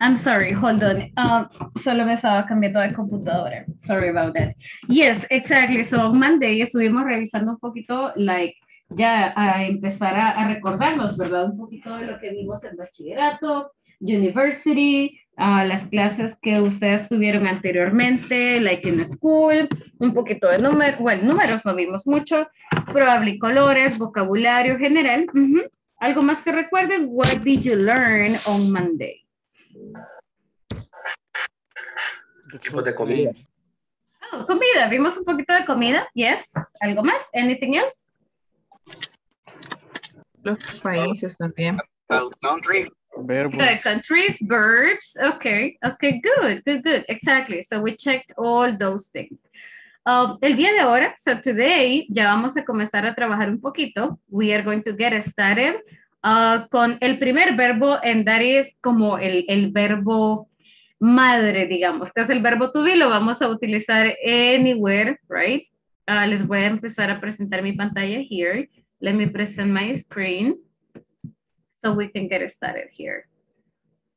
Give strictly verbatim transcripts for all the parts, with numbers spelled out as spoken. I'm sorry, hold on. Um, solo me estaba cambiando de computadora. Sorry about that. Yes, exactly. So on Monday estuvimos revisando un poquito, like, ya a empezar a, a recordarnos, ¿verdad? Un poquito de lo que vimos en bachillerato, university, uh, las clases que ustedes tuvieron anteriormente, like in school, un poquito de números, bueno, números no vimos mucho, probable colores, vocabulario general. Uh-huh. ¿Algo más que recuerden? What did you learn on Monday? Tipos de comida. Oh, comida. Vimos un poquito de comida. Yes. ¿Algo más? Anything else? Los países también. About country. Verbos. The countries, verbs. Okay. Okay, good. Good, good. Exactly. So we checked all those things. Um, el día de ahora, so today, ya vamos a comenzar a trabajar un poquito. We are going to get started uh, con el primer verbo, and that is como el, el verbo madre, digamos, que es el verbo to be, lo vamos a utilizar anywhere, right? Uh, les voy a empezar a presentar mi pantalla here. Let me present my screen so we can get started here.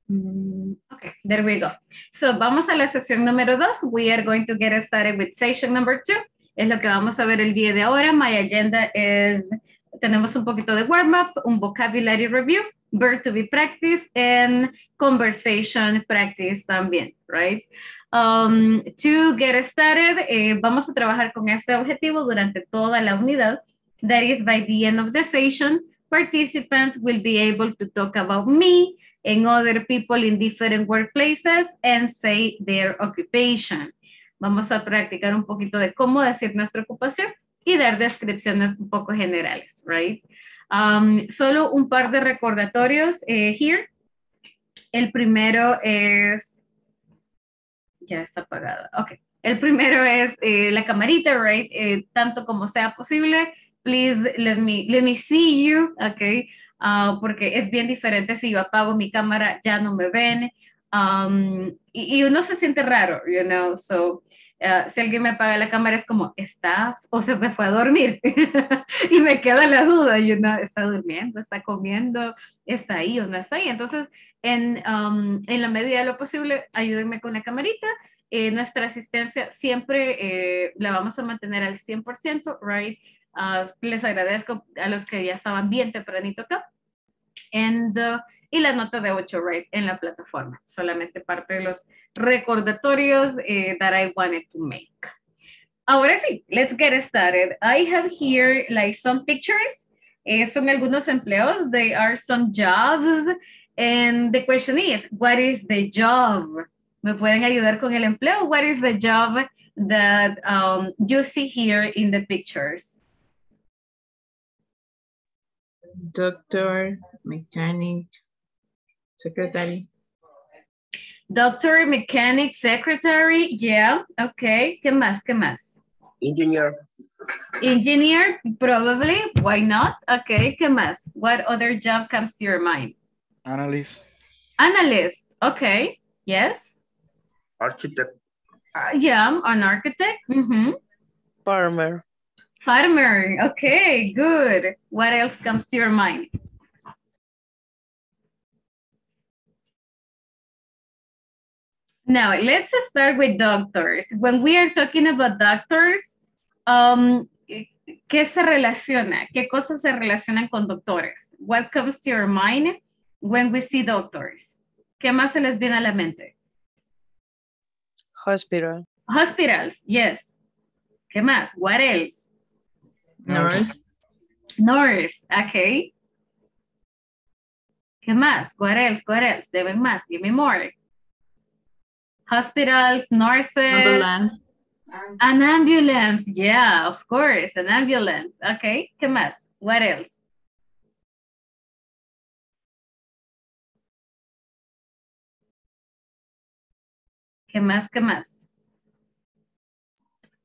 Okay, there we go. So, vamos a la sesión número dos. We are going to get started with session number two. Es lo que vamos a ver el día de ahora. My agenda is, tenemos un poquito de warm-up, un vocabulary review, verb to be practice, and conversation practice también, right? Um, to get started, eh, vamos a trabajar con este objetivo durante toda la unidad. That is, by the end of the session, participants will be able to talk about me, and other people in different workplaces and say their occupation. Vamos a practicar un poquito de cómo decir nuestra ocupación y dar descripciones un poco generales, right? Um, solo un par de recordatorios eh, here. El primero es, ya está apagada, ok. El primero es eh, la camarita, right? Eh, tanto como sea posible. Please let me, let me see you, ok. Uh, porque es bien diferente si yo apago mi cámara, ya no me ven, um, y, y uno se siente raro, you know, so, uh, si alguien me apaga la cámara es como, ¿estás? O se me fue a dormir, y me queda la duda, you know, ¿está durmiendo? ¿Está comiendo? ¿Está ahí o no está ahí? Entonces, en, um, en la medida de lo posible, ayúdenme con la camarita, eh, nuestra asistencia siempre eh, la vamos a mantener al cien por ciento, right? Uh, les agradezco a los que ya estaban bien tempranito acá. And, uh, y la nota de ocho, right, en la plataforma. Solamente parte de los recordatorios eh, that I wanted to make. Ahora sí, let's get started. I have here like some pictures. Eh, son algunos empleos. They are some jobs. And the question is, what is the job? ¿Me pueden ayudar con el empleo? What is the job that um, you see here in the pictures? Doctor, mechanic, secretary. Doctor, mechanic, secretary, yeah, okay. ¿Qué más, qué más? Engineer. Engineer, probably, why not? Okay, ¿qué más? What other job comes to your mind? Analyst. Analyst, okay, yes. Architect. Uh, yeah, an architect. Mm-hmm. Farmer. Farmer, okay, good. What else comes to your mind? Now, let's start with doctors. When we are talking about doctors, um, ¿qué se relaciona? ¿Qué cosas se relacionan con doctores? What comes to your mind when we see doctors? ¿Qué más se les viene a la mente? Hospital. Hospitals, yes. ¿Qué más? What else? Nurse. Nurse, okay. ¿Qué más? What else? What else? Deben más. Give me more. Hospitals, nurses. Ambulance. An ambulance. Yeah, of course. An ambulance. Okay. ¿Qué más? What else? ¿Qué más? ¿Qué más?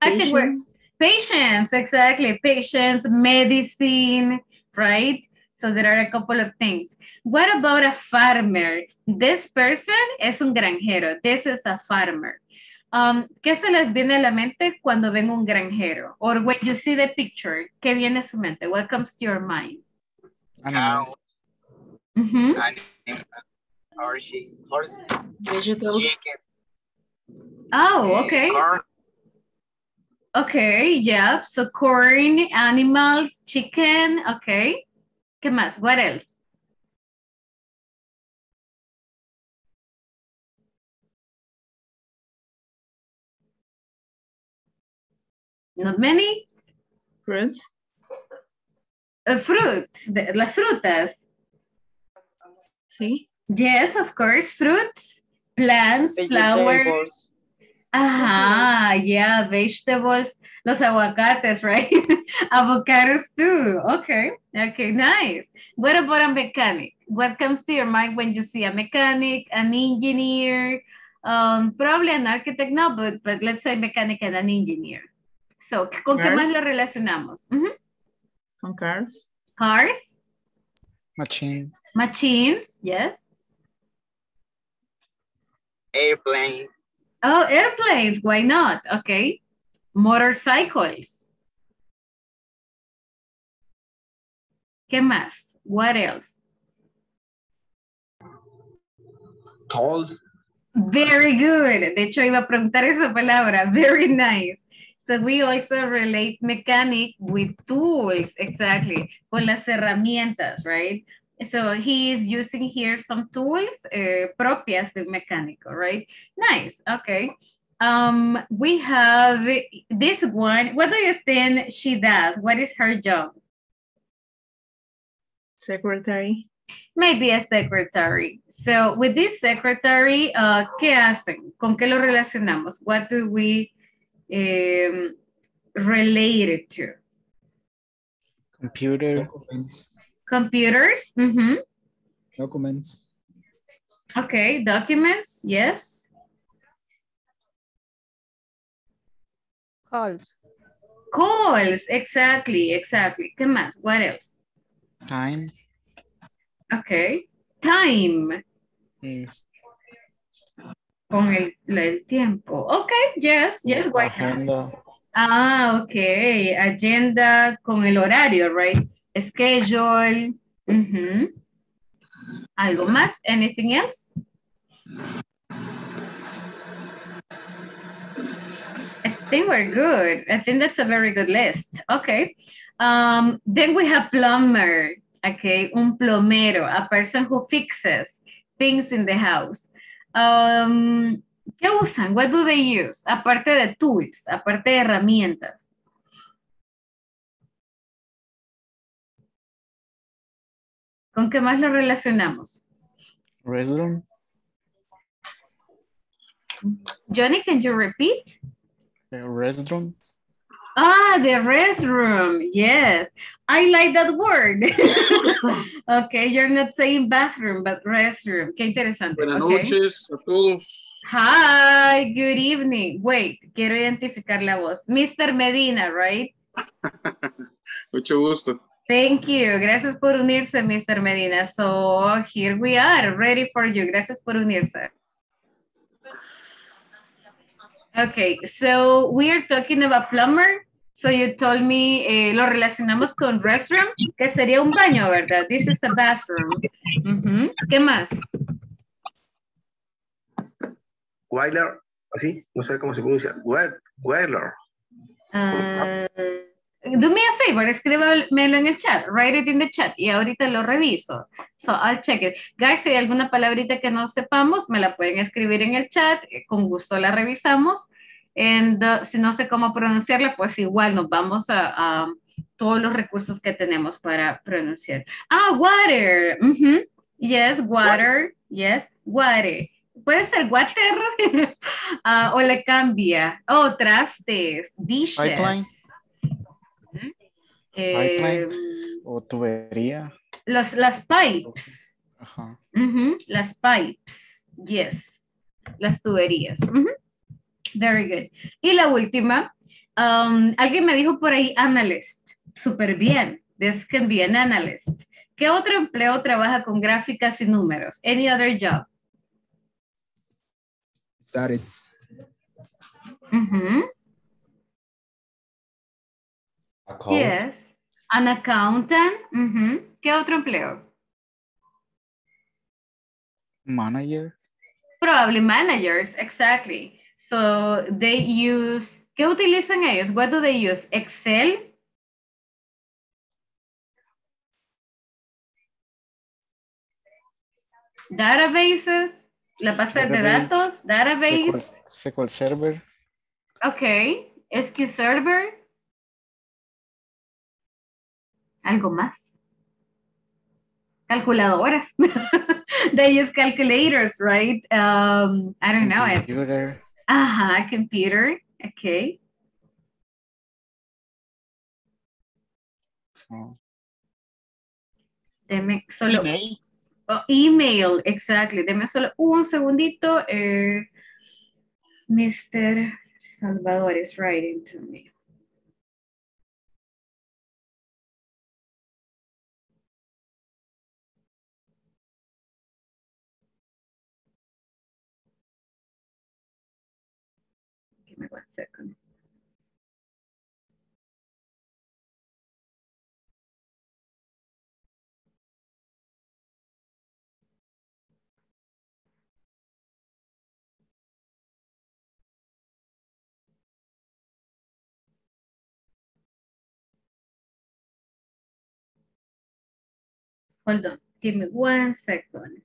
I think we're... Patients, exactly. Patients, medicine, right? So there are a couple of things. What about a farmer? This person es un granjero. This is a farmer. Um, ¿Qué se les viene a la mente cuando ven un granjero? Or when you see the picture, ¿qué viene a su mente? What comes to your mind? Animals. Mm-hmm. or she horse vegetables. Chicken. Oh, okay. Corn. Okay, yeah. So corn, animals, chicken. Okay. ¿Qué más? What else? Not many? Fruits. Uh, fruits. De, las frutas. Sí. Yes, of course. Fruits, plants, vegetables. Flowers. Ajá, yeah, vegetables. Los aguacates, right? Avocados too. Okay, okay, nice. What about a mechanic? What comes to your mind when you see a mechanic, an engineer, um, probably an architect, no, but, but let's say mechanic and an engineer. So, ¿con cars. Qué más lo relacionamos? Uh-huh. Con cars. Cars. Machine. Machines, yes. Airplane. Oh, airplanes, why not? Okay. Motorcycles. ¿Qué más? What else? Tolls. Very good. De hecho, iba a preguntar esa palabra. Very nice. So we also relate mechanic with tools, exactly, con las herramientas, right? So he is using here some tools uh, propias de mecánico, right? Nice, okay. Um, we have this one. What do you think she does? What is her job? Secretary. Maybe a secretary. So with this secretary, uh, ¿qué hacen? ¿Con qué lo relacionamos? What do we... Um, related to? Computer. Documents. Computers. Mm-hmm. Documents. Okay, documents, yes. Calls. Calls, exactly, exactly. ¿Qué más? What else? Time. Okay, time. Mm. Con el, el tiempo. Okay, yes, yes. Why agenda. Ah, okay. Agenda con el horario, right? Schedule. Uh-huh. ¿Algo más? Anything else? I think we're good. I think that's a very good list. Okay. Um, then we have plumber. Okay, un plomero, a person who fixes things in the house. Um, ¿Qué usan? What do they use? Aparte de tools, aparte de herramientas. ¿Con qué más lo relacionamos? Restroom. Johnny, can you repeat? The restroom. Ah, the restroom. Yes. I like that word. Okay, you're not saying bathroom, but restroom. Qué interesante. Buenas okay. noches a todos. Hi, good evening. Wait, quiero identificar la voz. mister Medina, right? Mucho gusto. Thank you. Gracias por unirse, mister Medina. So here we are, ready for you. Gracias por unirse. Okay, so we are talking about plumber. So you told me, eh, lo relacionamos con restroom, que sería un baño, ¿verdad? This is a bathroom. Mm-hmm. ¿Qué más? Boiler, así, no sé cómo se pronuncia. Boiler. Uh, do me a favor, escríbamelo en el chat. Write it in the chat y ahorita lo reviso. So I'll check it. Guys, si hay alguna palabrita que no sepamos, me la pueden escribir en el chat. Con gusto la revisamos. And, uh, si no sé cómo pronunciarla, pues igual nos vamos a, a todos los recursos que tenemos para pronunciar. Ah, water. Mm-hmm. Yes, water. Yes, water. Puede ser water uh, o le cambia. Oh, trastes, dishes. Pipeline. ¿Mm? Eh, Pipeline o tubería. Los, las pipes. Ajá. Mm-hmm. Las pipes. Yes. Las tuberías. Mm-hmm. Very good. Y la última, um, alguien me dijo por ahí analyst. Súper bien. This can be an analyst. ¿Qué otro empleo trabaja con gráficas y números? Any other job? Stats. Mm-hmm. Account. Yes. An accountant. Mm-hmm. ¿Qué otro empleo? Manager. Probably managers, exactly. So they use, ¿qué utilizan ellos? What do they use? Excel. Databases, la base database, de datos, database. S Q L Server. Ok, S Q L Server. Algo más. Calculadoras. They use calculators, right? Um, I don't know. Computer. Ajá, computer. Okay. Oh. Deme solo. Email. Oh, email, exactly. Deme solo un segundito. Eh, mister Salvador is writing to me. Give me one second. Hold on, give me one second.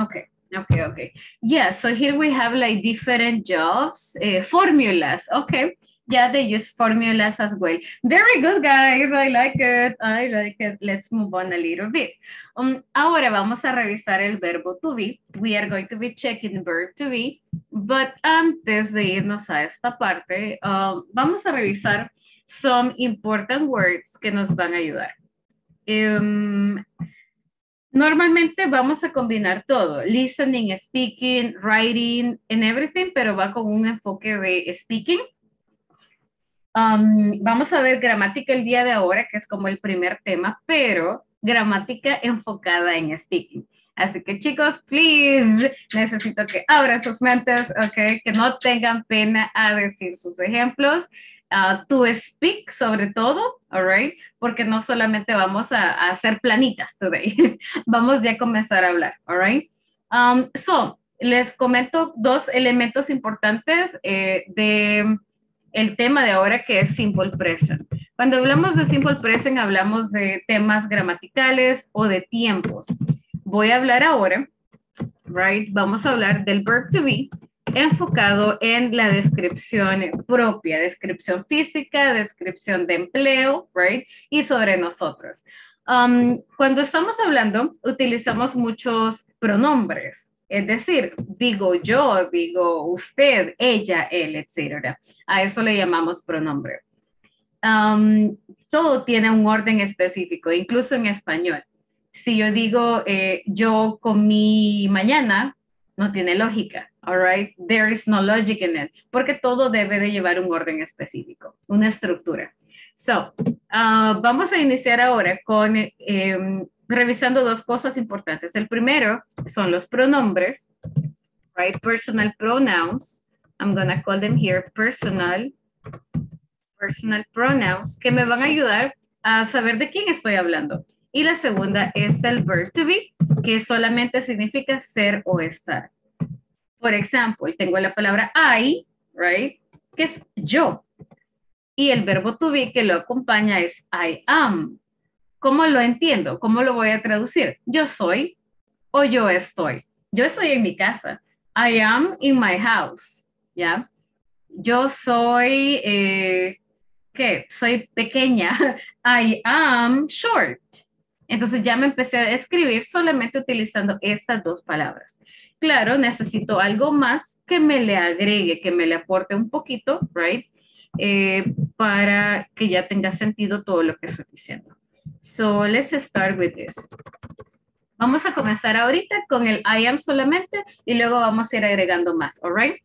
Okay, okay, okay. Yeah, so here we have like different jobs, uh, formulas, okay. Yeah, they use formulas as well. Very good, guys. I like it. I like it. Let's move on a little bit. Um, ahora vamos a revisar el verbo to be. We are going to be checking the verb to be. But antes de irnos a esta parte, um, vamos a revisar some important words que nos van a ayudar. Um, Normalmente vamos a combinar todo, listening, speaking, writing, and everything, pero va con un enfoque de speaking. Um, vamos a ver gramática el día de ahora, que es como el primer tema, pero gramática enfocada en speaking. Así que chicos, please, necesito que abran sus mentes, okay, que no tengan pena a decir sus ejemplos. Uh, to speak sobre todo, all right, porque no solamente vamos a, a hacer planitas today, vamos ya a comenzar a hablar, all right. Um, so, les comento dos elementos importantes eh, de el tema de ahora que es simple present. Cuando hablamos de simple present hablamos de temas gramaticales o de tiempos. Voy a hablar ahora, right, vamos a hablar del verb to be, enfocado en la descripción propia, descripción física, descripción de empleo, right? Y sobre nosotros. Um, cuando estamos hablando, utilizamos muchos pronombres, es decir, digo yo, digo usted, ella, él, etcétera. A eso le llamamos pronombre. Um, todo tiene un orden específico, incluso en español. Si yo digo eh, yo comí mañana, no tiene lógica. All right, there is no logic in it, porque todo debe de llevar un orden específico, una estructura. So, uh, vamos a iniciar ahora con, eh, revisando dos cosas importantes. El primero son los pronombres, right, personal pronouns. I'm gonna call them here personal, personal pronouns, que me van a ayudar a saber de quién estoy hablando. Y la segunda es el verb to be, que solamente significa ser o estar. Por ejemplo, tengo la palabra I, right, que es yo. Y el verbo to be que lo acompaña es I am. ¿Cómo lo entiendo? ¿Cómo lo voy a traducir? Yo soy o yo estoy. Yo estoy en mi casa. I am in my house. ¿Ya? Yo soy, eh, ¿qué? Soy pequeña. I am short. Entonces ya me empecé a escribir solamente utilizando estas dos palabras. Claro, necesito algo más que me le agregue, que me le aporte un poquito, right? Eh, para que ya tenga sentido todo lo que estoy diciendo. So, let's start with this. Vamos a comenzar ahorita con el I am solamente y luego vamos a ir agregando más, all right?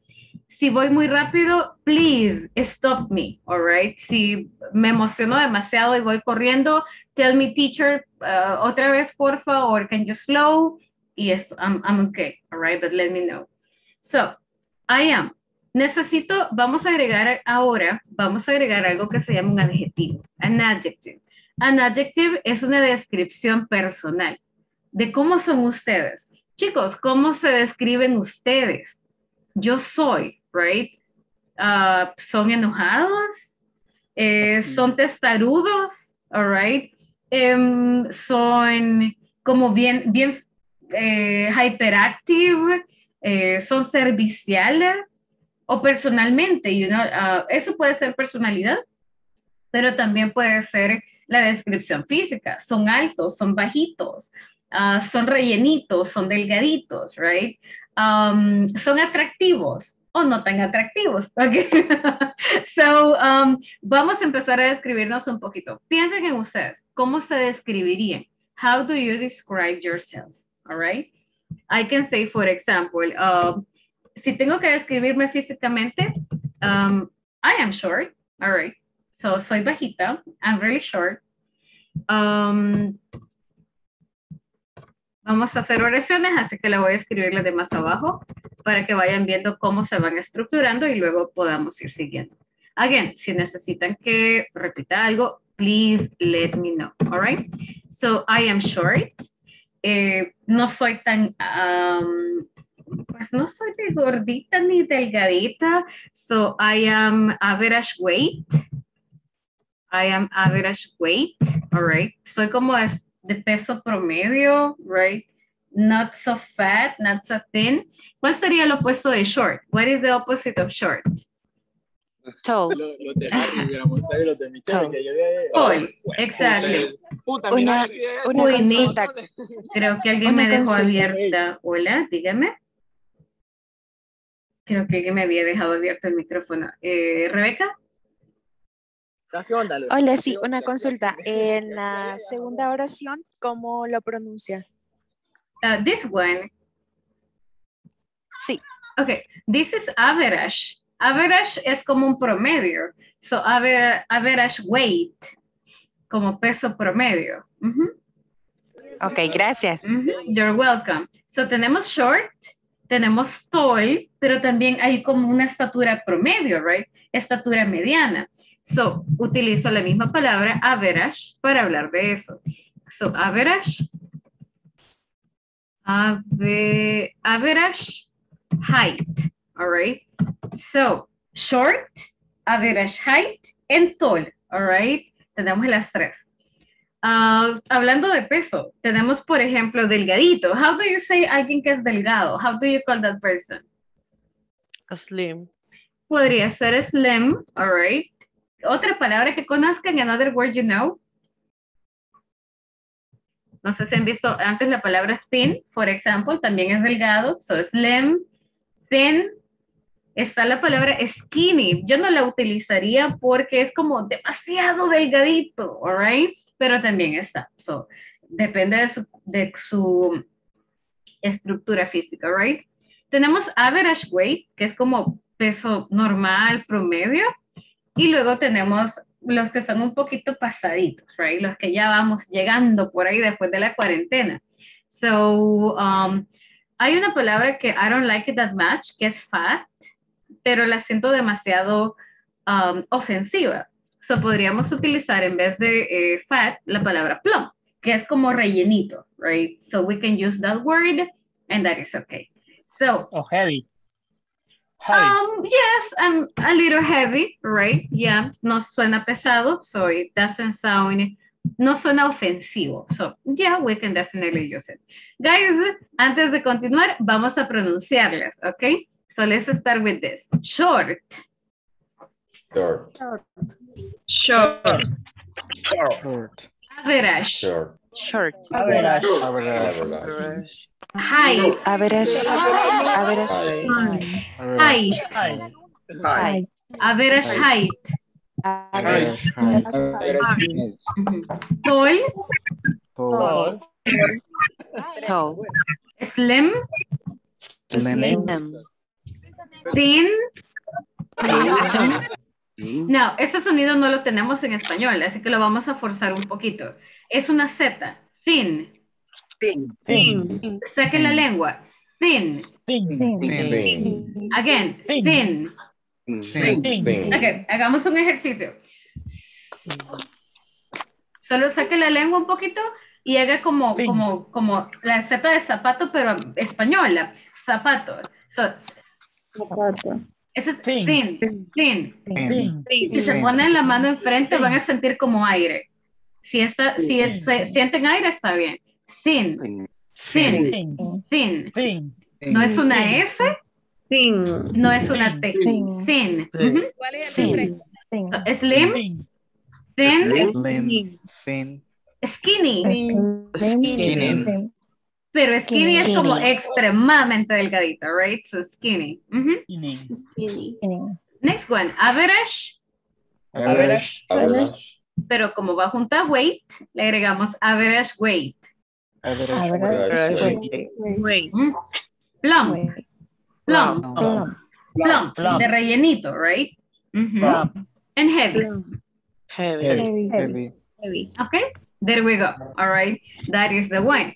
si voy muy rápido, please stop me, all right? Si me emociono demasiado y voy corriendo, tell me teacher, uh, otra vez, por favor, can you slow? Y esto, I'm, I'm okay, all right? But let me know. So, I am. Necesito, vamos a agregar ahora, vamos a agregar algo que se llama un adjetivo, an adjective. An adjective es una descripción personal de cómo son ustedes. Chicos, ¿cómo se describen ustedes? Yo soy, right? Uh, ¿Son enojados? Eh, ¿Son testarudos? All right. Um, ¿Son como bien, bien eh, hyperactive? Eh, ¿Son serviciales? O personalmente, you know, uh, eso puede ser personalidad, pero también puede ser la descripción física. Son altos, son bajitos, uh, son rellenitos, son delgaditos, right? Um, son atractivos o no tan atractivos, okay? So, um, vamos a empezar a describirnos un poquito. Piensen en ustedes, ¿cómo se describirían? How do you describe yourself, all right? I can say, for example, uh, si tengo que describirme físicamente, um, I am short, all right. So, soy bajita, I'm really short. Um, vamos a hacer oraciones, así que la voy a escribir las de más abajo para que vayan viendo cómo se van estructurando y luego podamos ir siguiendo. Again, si necesitan que repita algo, please let me know, all right? So, I am short. Eh, no soy tan... Um, pues no soy de gordita ni delgadita. So I am average weight. I am average weight. All right. Soy como de peso promedio, right? Not so fat, not so thin. ¿Cuál sería el opuesto de short? What is the opposite of short? Tall. Los, los de Harry hubieran mostrado y los de Michelle. Tall, exacto. Una, una Uy, consulta. Creo que alguien una me dejó consulta. abierta. Hola, dígame. Creo que alguien me había dejado abierto el micrófono. Eh, ¿Rebeca? Hola, sí, una consulta. En la segunda oración, ¿cómo lo pronuncia? Uh, this one. Sí. Ok, this is average. Average es como un promedio. So, aver, average weight, como peso promedio. Uh-huh. Ok, gracias. Uh-huh. You're welcome. So, tenemos short. Tenemos tall, pero también hay como una estatura promedio, right? Estatura mediana. So, utilizo la misma palabra average para hablar de eso. So, average. Ave, average height, all right? So, short, average height, and tall, all right? Tenemos las tres. Uh, hablando de peso, tenemos por ejemplo delgadito. How do you say alguien que es delgado? How do you call that person? Slim. Podría ser slim, all right. Otra palabra que conozcan, another word you know. No sé si han visto antes la palabra thin, for example, también es delgado. So slim, thin. Está la palabra skinny. Yo no la utilizaría porque es como demasiado delgadito, all right. Pero también está. So, depende de su, de su estructura física, right? Tenemos average weight, que es como peso normal, promedio. Y luego tenemos los que están un poquito pasaditos, right? Los que ya vamos llegando por ahí después de la cuarentena. So, um, hay una palabra que I don't like it that much, que es fat, pero la siento demasiado um, ofensiva. So, podríamos utilizar en vez de eh, fat, la palabra plump, que es como rellenito, right? So, we can use that word, and that is okay. So, oh, heavy. heavy. Um, yes, I'm a little heavy, right? Yeah, no suena pesado, so it doesn't sound, no suena ofensivo. So, yeah, we can definitely use it. Guys, antes de continuar, vamos a pronunciarlas, okay? So, let's start with this. Short. Short. Short. Short. Average. Short. Short. Average. Average. Height. Average. Average. Height. Height. Average height. Average height. Tall. Tall. Tall. Slim. Slim. Print. No, ese sonido no lo tenemos en español, así que lo vamos a forzar un poquito. Es una Z. Thin. Thin. Thin. Saquen la lengua. Thin. Thin. Thin. Thin. Again. Thin. Thin. Thin. Thin. Thin. Okay, hagamos un ejercicio. Solo saque la lengua un poquito y haga como, thin. como, como la Z de zapato, pero española. Zapato. So, zapato. Eso es thin. Thin. Thin. Thin. Thin. Thin. Si se ponen la mano enfrente, thin. Van a sentir como aire. Si, está, si es, sienten aire, está bien. Thin. Thin. Thin. Thin. Thin. Thin. No es una thin. S. Thin. No es una T. Thin. Thin. Thin. ¿Cuál es el nombre? Thin. So, slim. Thin. Thin. Thin. Thin. Skinny. Thin. Skinny. Thin. Pero skinny, skinny es como extremadamente delgadito, right? So skinny. Mm-hmm. Skinny. Skinny. Next one, average. Average. Average. Average. Pero como va junto a weight, le agregamos average weight. Average, average, average weight. weight. weight. Mm-hmm. Plump. Weight. Plump. Plump. Plump. Plump. Plump. De rellenito, right? Mm-hmm. Plump. And heavy. Plump. Heavy. Heavy. Heavy. Heavy. Okay, there we go. All right, that is the one.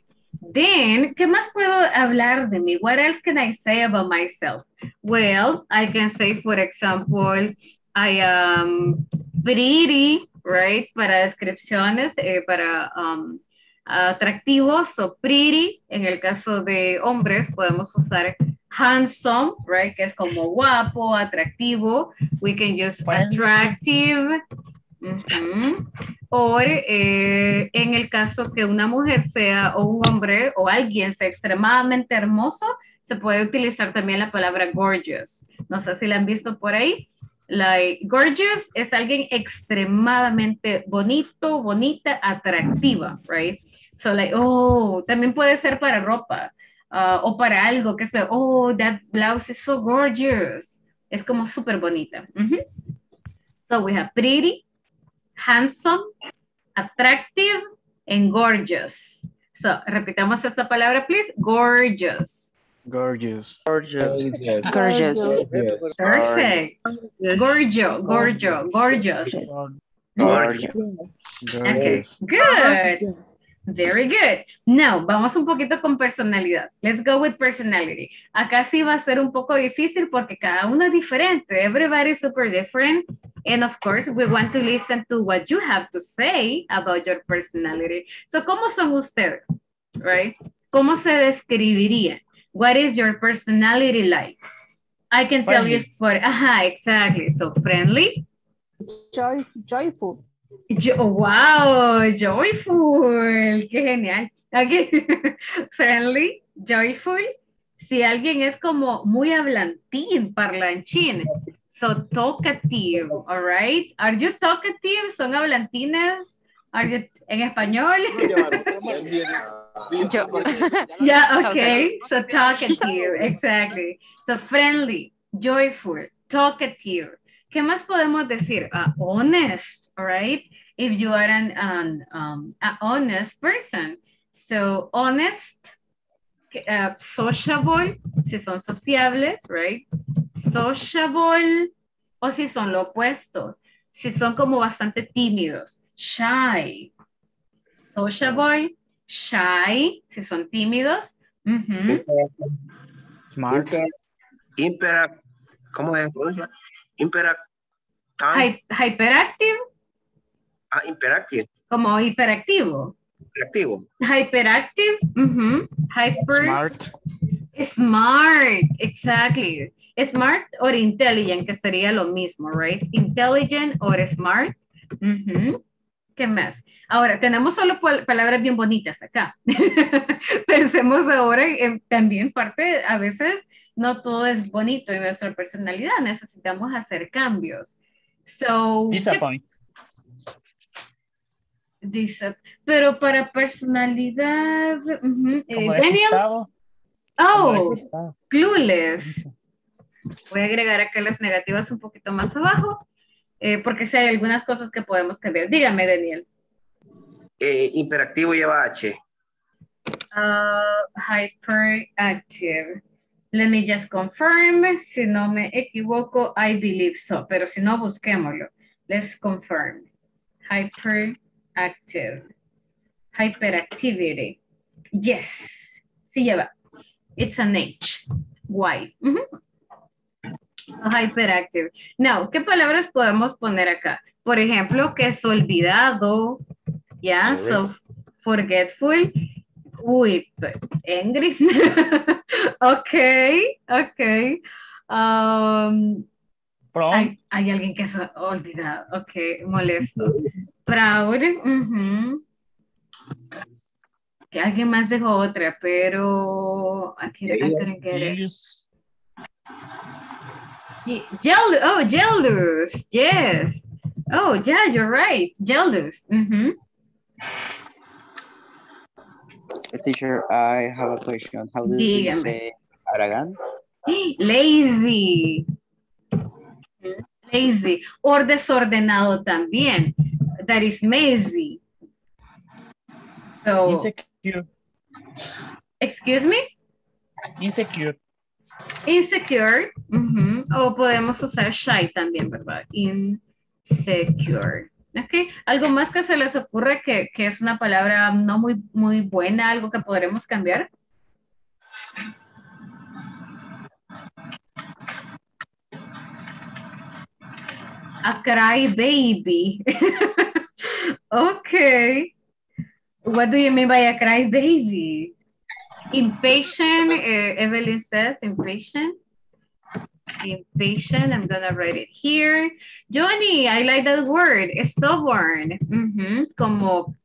Then, ¿qué más puedo hablar de mí? What else can I say about myself? Well, I can say, for example, I am pretty, right? Para descripciones, eh, para um, atractivos, so pretty. En el caso de hombres, podemos usar handsome, right? Que es como guapo, atractivo. We can use attractive. Uh-huh. O eh, en el caso que una mujer sea o un hombre o alguien sea extremadamente hermoso, se puede utilizar también la palabra gorgeous. No sé si la han visto por ahí. Like, gorgeous es alguien extremadamente bonito, bonita, atractiva, right? So like, oh, también puede ser para ropa uh, o para algo que sea, oh, that blouse is so gorgeous. Es como súper bonita. Uh-huh. So we have pretty, handsome, attractive, and gorgeous. So, repitamos esta palabra, please. Gorgeous. Gorgeous. Gorgeous. Gorgeous. Gorgeous. Gorgeous. Perfect. Gorgeous. Gorgeous. Gorgeous. Gorgeous. Okay, good. Very good. Now, vamos un poquito con personalidad. Let's go with personality. Acá sí va a ser un poco difícil porque cada uno es diferente. Everybody is super different. And of course, we want to listen to what you have to say about your personality. So, ¿cómo son ustedes? Right? ¿Cómo se describiría? What is your personality like? I can friendly. tell you for... Ajá, exactly. So, friendly. Joy, joyful. Yo, wow, joyful, qué genial. Okay. Friendly, joyful. Si alguien es como muy hablantín, parlanchín, so talkative, all right? Are you talkative? ¿Son hablantines? Are you, en español? Yeah, okay, so talkative, exactly. So friendly, joyful, talkative. ¿Qué más podemos decir? Uh, honest, all right? If you are an, an, um, an honest person. So, honest, uh, sociable, si son sociables, right? Sociable, o si son lo opuesto. Si son como bastante tímidos. Shy. Sociable, shy, si son tímidos. Uh-huh. Smart. Impera, ¿cómo se pronuncia? Impera, Hi, hyperactive. Ah, hyperactive. Como hiperactivo. Hiperactivo. Hyperactive. Uh-huh. Hyper. Smart. Smart, exactly. Smart or intelligent, que sería lo mismo, right? Intelligent or smart. Uh-huh. ¿Qué más? Ahora, tenemos solo palabras bien bonitas acá. Pensemos ahora en, también parte, a veces... No todo es bonito en nuestra personalidad. Necesitamos hacer cambios. So, Disappoint. Disap Pero para personalidad... Uh-huh. eh, Daniel. Oh, clueless. Voy a agregar acá las negativas un poquito más abajo. Eh, porque si hay algunas cosas que podemos cambiar. Dígame, Daniel. Eh, hiperactivo lleva H. Uh, hyperactive. Let me just confirm. Si no me equivoco, I believe so. Pero si no, busquémoslo. Let's confirm. Hyperactive. Hyperactivity. Yes. Sí lleva. It's an H. Why? Mm-hmm. Hyperactive. Now, ¿qué palabras podemos poner acá? Por ejemplo, que es olvidado. Ya, yeah, so forgetful. Uy, angry. Ok, ok. Um, hay, hay alguien que se ha olvidado. Ok, molesto. Proud. Uh-huh. Que alguien más dejó otra, pero aquí I couldn't get it. Jealous. Oh, jealous. Yes. Oh, yeah, you're right. Jealous. Mm-hmm. Teacher, I have a question. How do Dígame. You say Aragán? Lazy. Lazy. Or desordenado también. That is lazy. So. Insecure. Excuse me? Insecure. Insecure. Uh-huh. O podemos usar shy también, ¿verdad? Insecure. Okay. ¿Algo más que se les ocurre que, que es una palabra no muy, muy buena? ¿Algo que podremos cambiar? A cry baby. Okay. What do you mean by a cry baby? Impatient, uh, Evelyn says, impatient. Impatient, I'm gonna write it here. Johnny, I like that word, stubborn. Mm-hmm. Como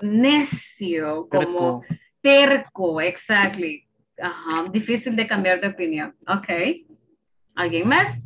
necio, como terco, terco, exactly. Uh-huh. Difícil de cambiar de opinión. Ok. ¿Alguien más?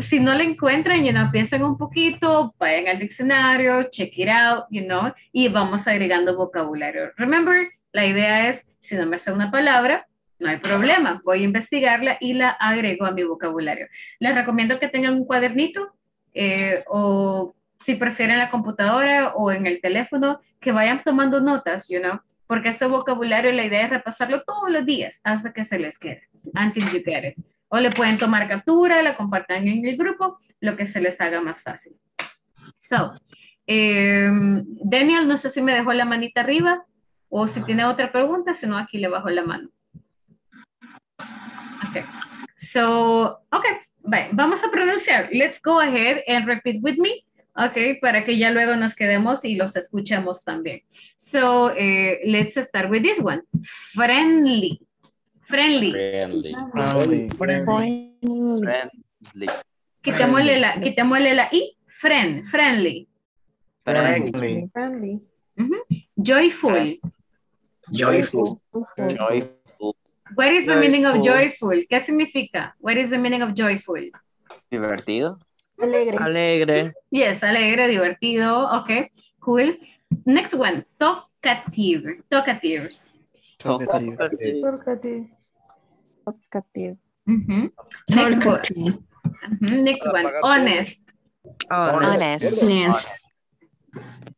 Si no la encuentran, you know, piensen un poquito, vayan al diccionario, check it out, you know, y vamos agregando vocabulario. Remember, la idea es, si no me sé una palabra, no hay problema, voy a investigarla y la agrego a mi vocabulario. Les recomiendo que tengan un cuadernito eh, o si prefieren la computadora o en el teléfono, que vayan tomando notas, you know, porque ese vocabulario la idea es repasarlo todos los días hasta que se les quede, until you get it. O le pueden tomar captura, la compartan en el grupo, lo que se les haga más fácil. So, eh, Daniel, no sé si me dejó la manita arriba o si tiene otra pregunta, si no aquí le bajo la mano. Okay, so, okay, bye. Vamos a pronunciar. Let's go ahead and repeat with me, okay, para que ya luego nos quedemos y los escuchemos también. So, eh, let's start with this one. Friendly. Friendly. Friendly. Friendly. Friendly. Friendly. Quitémosle la, quitémosle la I. Friend. Friendly. Friendly. Friendly. Mm-hmm. Joyful. Joyful. Joyful. What is the joyful. Meaning of joyful? ¿Qué significa? What is the meaning of joyful? Divertido. Alegre. Alegre. Yes, alegre, divertido. Okay, cool. Next one. Talkative. Talkative. Talkative. Talkative. Talkative. Mm-hmm. Next one. Mm-hmm. Next one. Honest. Honest. Honest.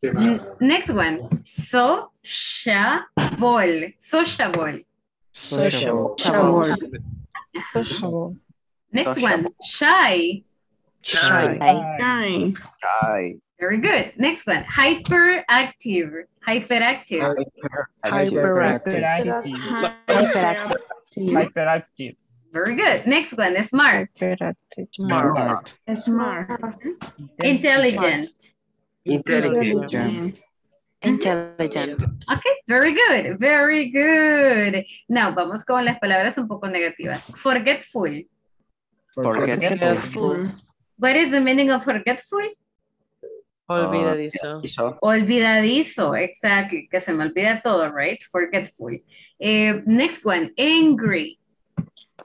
Honest. Next one. Sociable. Sociable. Sociable. Sociable. Next Sociable. One, shy. Shy. Shy. Shy. Very good. Next one, hyperactive. Hyperactive. Hyperactive. Hyperactive. Hyperactive. Hyperactive. Very good. Next one, smart. Smart. Smart. Intelligent. Intelligent. Intelligent. Okay, very good, very good. Now, vamos con las palabras un poco negativas. Forgetful. Forgetful. What is the meaning of forgetful? Olvidadizo. Olvidadizo, exactly. Que se me olvida todo, right? Forgetful. Uh, next one, angry.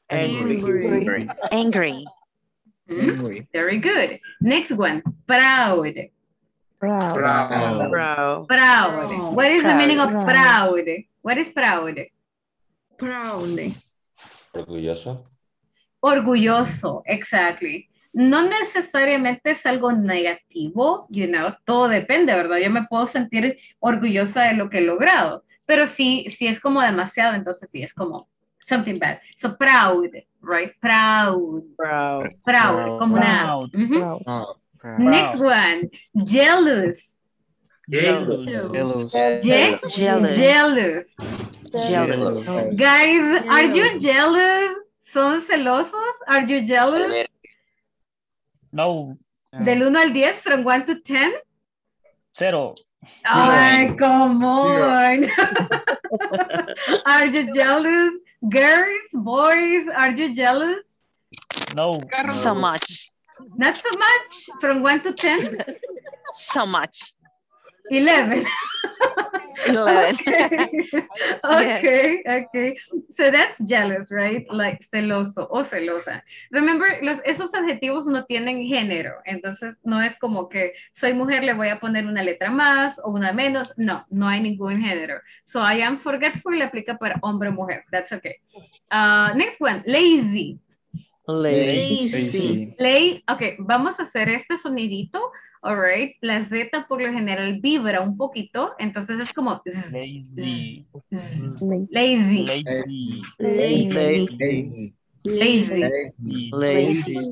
Angry. Angry. Angry. Mm-hmm. Angry. Very good. Next one, proud. Proud. Proud. Proud. Proud. What is proud. The meaning of proud. Proud? What is proud? Proud. Orgulloso. Orgulloso, exactly. No necesariamente es algo negativo, you know, todo depende, ¿verdad? Yo me puedo sentir orgullosa de lo que he logrado, pero si, si es como demasiado, entonces sí es como something bad. So proud, right? Proud. Proud. Proud. Como proud. Proud. Mm-hmm. Proud. Proud. Proud. Next one. Jealous. Jealous. Jealous. Jealous. Jealous. Jealous. Jealous. Jealous. Guys, jealous. Are you jealous? ¿Son celosos? Are you jealous? No. Del uno al diez, from one to ten? Cero. Ay, oh, come on. Are you jealous? Girls, boys, are you jealous? No. Not so much. Not so much? From one to ten? So much. eleven. eleven. Okay. Okay, okay. So that's jealous, right? Like celoso o celosa. Remember, los, esos adjetivos no tienen género. Entonces, no es como que soy mujer, le voy a poner una letra más o una menos. No, no hay ningún género. So I am forgetful le aplica para hombre o mujer. That's okay. Uh, next one, lazy. Lazy. Lazy. Lazy. Ok, vamos a hacer este sonidito. All right. La Z por lo general vibra un poquito. Entonces es como... Lazy. Lazy. Lazy. Lazy. Lazy.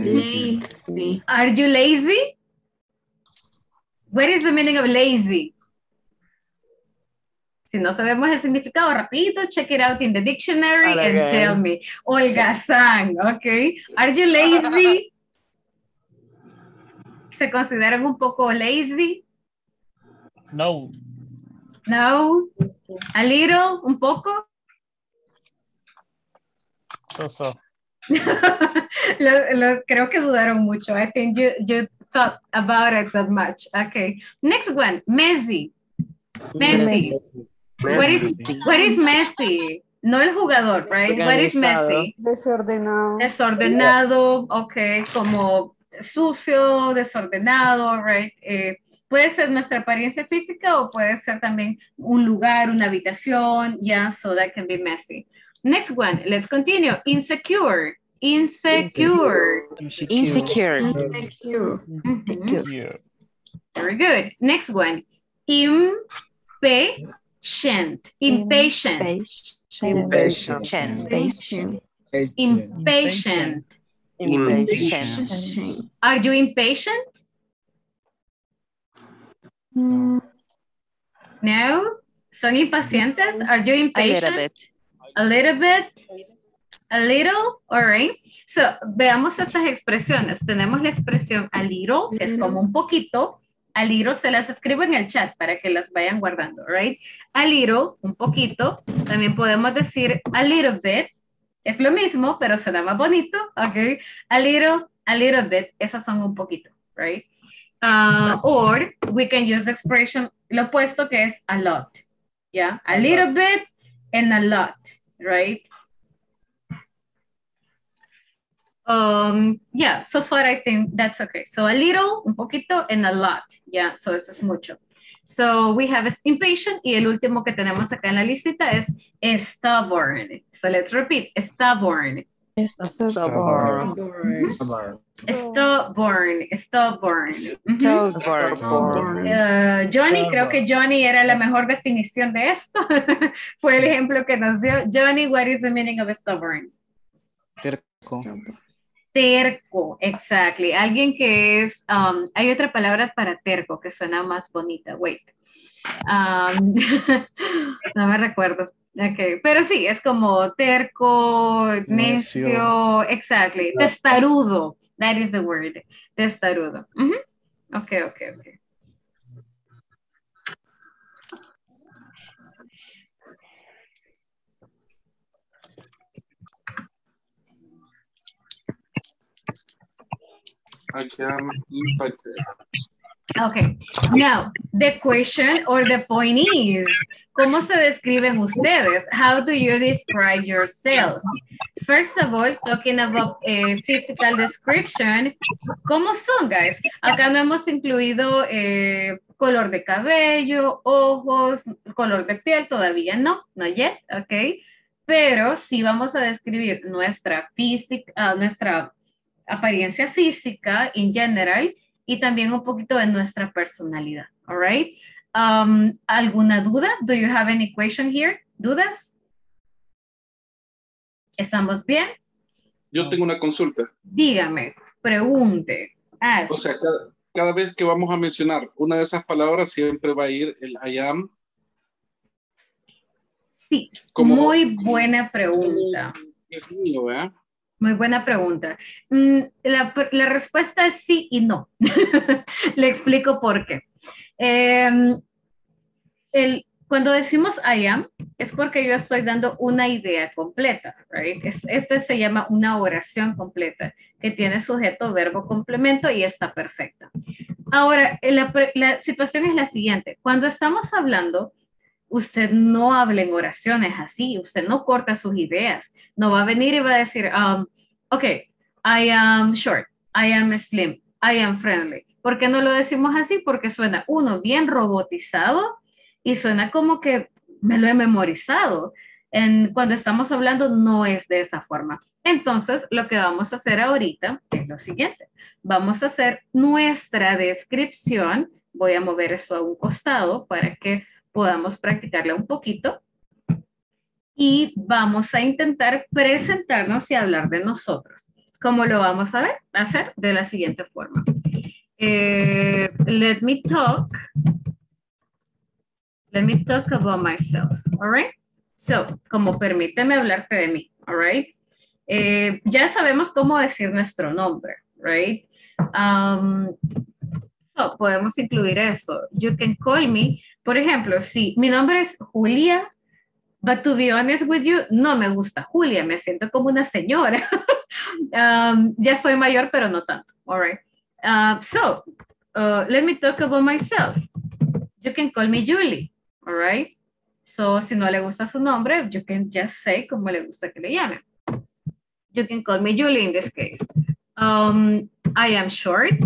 Lazy. Are you lazy? What is the meaning of lazy? Si no sabemos el significado, rapidito, check it out in the dictionary All and again. Tell me. Holgazán, ok. Are you lazy? ¿Se consideran un poco lazy? No. No? A little, un poco? So, so. lo, lo, creo que dudaron mucho. I think you, you thought about it that much. Okay. Next one, messy. Messy. What is, what is messy? No el jugador, right? What is messy? Desordenado. Desordenado, ok, como sucio, desordenado, right? Eh, puede ser nuestra apariencia física o puede ser también un lugar, una habitación, yeah, so that can be messy. Next one, let's continue. Insecure. Insecure. Insecure. Insecure. Insecure. Mm-hmm. Insecure. Very good. Next one, impatient. Impatient. Impatient. Impatient. Impatient. Impatient. Are you impatient? Mm. No? ¿Son impacientes? Are you impatient? A little bit. A little bit? A little? All right. So, veamos estas expresiones. Tenemos la expresión a little, que es como un poquito. A little se las escribo en el chat para que las vayan guardando, right? A little, un poquito. También podemos decir a little bit. Es lo mismo, pero suena más bonito, ok? A little, a little bit. Esas son un poquito, right? Uh, or we can use the expression, lo opuesto que es a lot. Yeah, a little bit and a lot, right? Um, yeah, so far I think that's okay. So a little, un poquito, and a lot. Yeah, so eso es mucho. So we have is impatient, y el último que tenemos acá en la lista es stubborn. So let's repeat, stubborn. Stubborn. Stubborn. Stubborn. Stubborn. Stubborn. Uh, Johnny, creo que Johnny era la mejor definición de esto. Fue el ejemplo que nos dio. Johnny, what is the meaning of stubborn? Terco. Terco, exactly. Alguien que es, um, hay otra palabra para terco que suena más bonita. Wait, um, no me recuerdo. Okay, pero sí, es como terco, necio, necio. Exactly. Testarudo, that is the word. Testarudo. Mm-hmm. Okay, okay, okay. I am impacted. Okay. Now, the question or the point is, ¿cómo se describen ustedes? How do you describe yourself? First of all, talking about eh, physical description, ¿cómo son, guys? Acá no hemos incluido eh, color de cabello, ojos, color de piel, todavía no, no yet, okay. Pero sí vamos a describir nuestra física, uh, nuestra apariencia física en general y también un poquito de nuestra personalidad, all right? Um, ¿Alguna duda? Do you have any question here? ¿Dudas? ¿Estamos bien? Yo tengo una consulta. Dígame, pregunte. Ask. O sea, cada, cada vez que vamos a mencionar una de esas palabras siempre va a ir el I am. Sí, como, muy buena pregunta. Es mío, ¿verdad? Muy buena pregunta. La, la respuesta es sí y no. Le explico por qué. Eh, el, cuando decimos I am, es porque yo estoy dando una idea completa, right? Es, este se llama una oración completa, que tiene sujeto, verbo, complemento y está perfecta. Ahora, la, la situación es la siguiente. Cuando estamos hablando, usted no habla en oraciones así, usted no corta sus ideas, no va a venir y va a decir, um, ok, I am short, I am slim, I am friendly. ¿Por qué no lo decimos así? Porque suena uno bien robotizado y suena como que me lo he memorizado. En, cuando estamos hablando no es de esa forma. Entonces lo que vamos a hacer ahorita es lo siguiente. Vamos a hacer nuestra descripción. Voy a mover eso a un costado para que podamos practicarla un poquito y vamos a intentar presentarnos y hablar de nosotros. ¿Cómo lo vamos a ver? Hacer de la siguiente forma. Eh, let me talk. Let me talk about myself. All right. So, como permíteme hablarte de mí. All right. Eh, ya sabemos cómo decir nuestro nombre. Right. Um, so podemos incluir eso. You can call me. Por ejemplo, si mi nombre es Julia, but to be honest with you, no me gusta Julia, me siento como una señora. um, ya estoy mayor, pero no tanto. All right. Uh, so, uh, let me talk about myself. You can call me Julie. All right. So, si no le gusta su nombre, you can just say como le gusta que le llamen. You can call me Julie in this case. Um, I am short.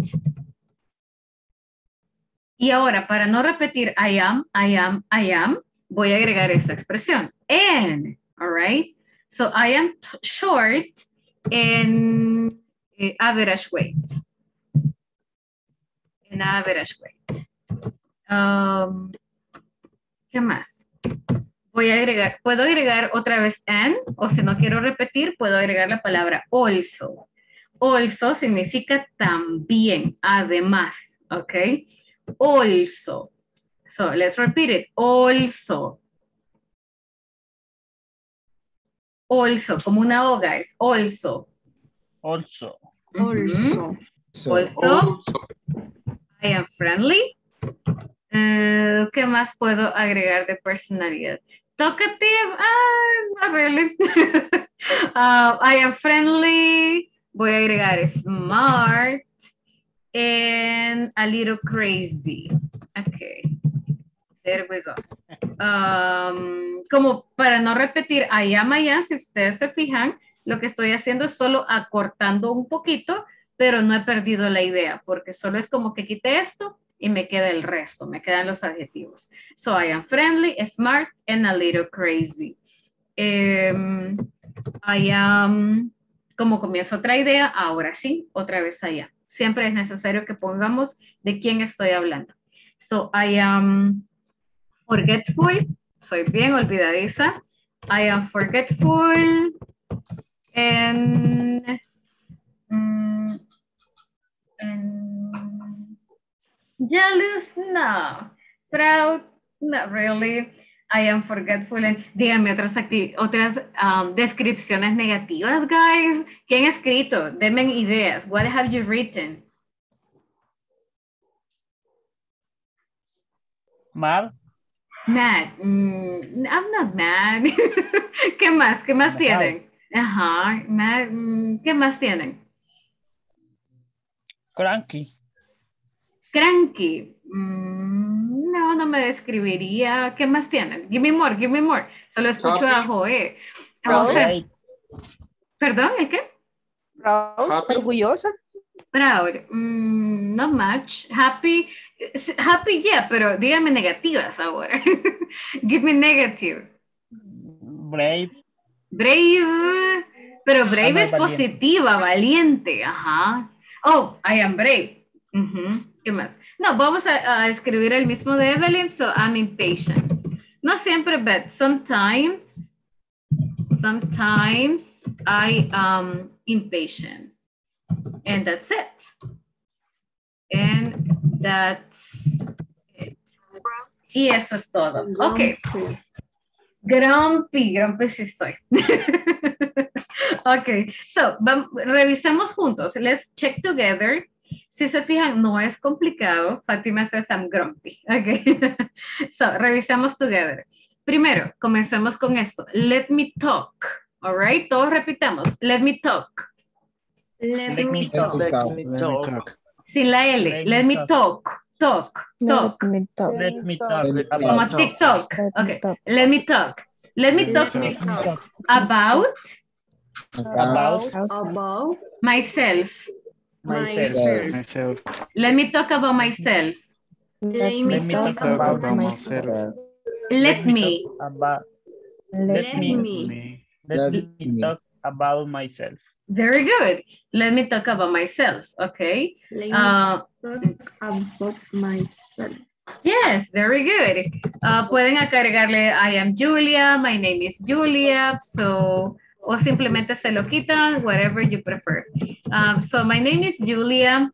Y ahora, para no repetir I am, I am, I am, voy a agregar esta expresión. And, all right? So, I am short in uh, average weight. In average weight. Um, ¿Qué más? Voy a agregar, puedo agregar otra vez and, o si no quiero repetir, puedo agregar la palabra also. Also significa también, además, ¿ok? Also. So let's repeat it. Also. Also. Como una O, guys. Also. Also. Mm-hmm. Also. Also. I am friendly. Uh, ¿Qué más puedo agregar de personalidad? Talkative. Ah, not really. uh, I am friendly. Voy a agregar smart. And a little crazy. Okay. There we go. Um, como para no repetir I am, I am, si ustedes se fijan, lo que estoy haciendo es solo acortando un poquito, pero no he perdido la idea, porque solo es como que quité esto y me queda el resto, me quedan los adjetivos. So I am friendly, smart, and a little crazy. Um, I am, como comienzo otra idea, ahora sí, otra vez I am. Siempre es necesario que pongamos de quién estoy hablando. So, I am forgetful. Soy bien olvidadiza. I am forgetful. And, and jealous? No. Proud? Not really. I am forgetful. And, díganme otras, otras um, descripciones negativas, guys. ¿Quién ha escrito? Denme ideas. What have you written? Mad. Mad. Mm, I'm not mad. ¿Qué más? ¿Qué más tienen? Ajá. Mad. Mm, ¿Qué más tienen? Cranky. Cranky. Mm, no, no me describiría. ¿Qué más tienen? Give me more, give me more. Solo escucho happy. A Joé. Entonces, ¿perdón? ¿El qué? Proud. Happy. Orgullosa. Proud. Mm, not much. Happy. Happy, yeah, pero dígame negativas ahora. Give me negative. Brave. Brave. Pero brave I'm es valiente. Positiva, valiente. Ajá. Oh, I am brave. Uh-huh. ¿Qué más? No, vamos a, a escribir el mismo de Evelyn, so I'm impatient. No siempre, but sometimes, sometimes I am impatient, and that's it. And that's it. Y eso es todo. Grumpy. Ok. Grumpy, grumpy sí estoy. Ok, so, vamos, revisemos juntos. Let's check together. Si se fijan, no es complicado. Fátima says I'm grumpy. Ok. So, revisemos together. Primero, comencemos con esto. Let me talk. All right. Todos repitamos. Let me talk. Let, let, me, talk. Talk. let me talk. Let me talk. Sin la L. Let, let me talk. Talk. Talk. Let me talk. Let me talk. Como TikTok. Okay. Let me talk. Let me talk, let me talk. About. About. About. Myself. Myself. Myself. Let me talk about myself. Let me talk about myself. Let me. Let me. Let me talk about myself. Very good. Let me talk about myself. Okay. Let me uh, talk about myself. Yes, very good. Uh, pueden agregarle I am Julia, my name is Julia, so... o simplemente se lo quitan, whatever you prefer. Um, so, my name is Julia.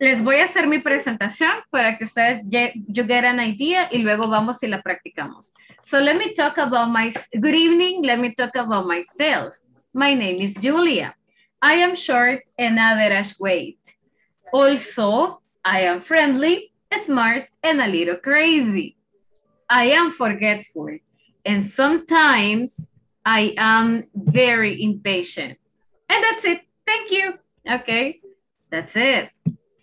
Les voy a hacer mi presentación para que ustedes you get an idea y luego vamos y la practicamos. So, let me talk about my... Good evening, let me talk about myself. My name is Julia. I am short and average weight. Also, I am friendly, smart, and a little crazy. I am forgetful. And sometimes... I am very impatient. And that's it. Thank you. Okay. That's it.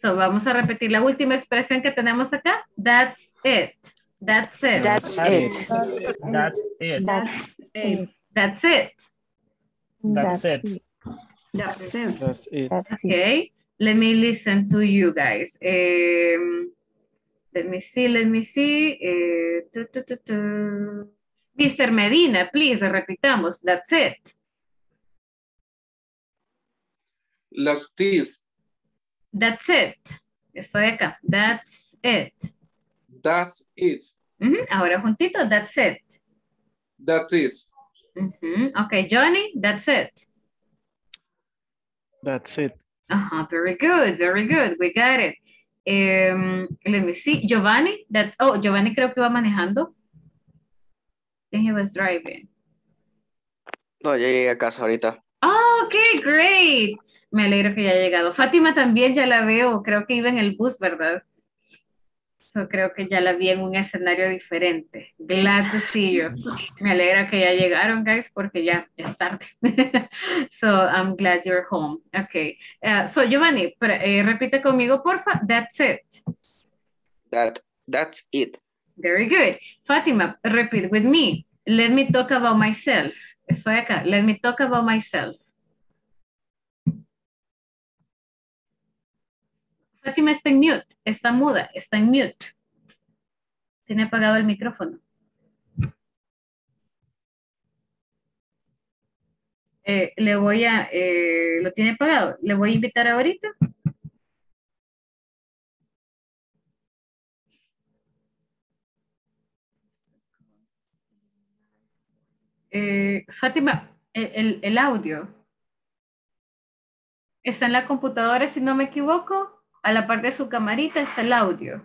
So vamos a repetir la última expresión que tenemos acá. That's it. That's it. That's it. That's it. That's it. That's it. That's it. That's it. That's it. Okay. Let me listen to you guys. Um, let me see. Let me see. Uh, do, do, do, do. mister Medina, please, repitamos. That's it. That's this. That's it. Estoy acá. That's it. That's it. Uh-huh. Ahora juntito, that's it. That's it. Uh-huh. Okay, Johnny, that's it. That's it. Uh-huh. Very good, very good. We got it. Um, let me see. Giovanni, that, oh, Giovanni creo que va manejando. And he was driving. No, ya llegué a casa ahorita. Oh, ok, great. Me alegro que ya ha llegado. Fátima también ya la veo. Creo que iba en el bus, ¿verdad? So, creo que ya la vi en un escenario diferente. Glad to see you. Me alegra que ya llegaron, guys, porque ya, ya es tarde. So, I'm glad you're home. Ok. Uh, so, Giovanni, pero, eh, repite conmigo, porfa. That's it. That, that's it. Very good. Fátima, repeat with me. Let me talk about myself. Estoy acá. Let me talk about myself. Fátima está en mute. Está muda. Está en mute. Tiene apagado el micrófono. Eh, le voy a... Eh, ¿Lo tiene apagado? ¿Le voy a invitar ahorita? Eh, Fátima, el, el audio está en la computadora, si no me equivoco, a la parte de su camarita está el audio.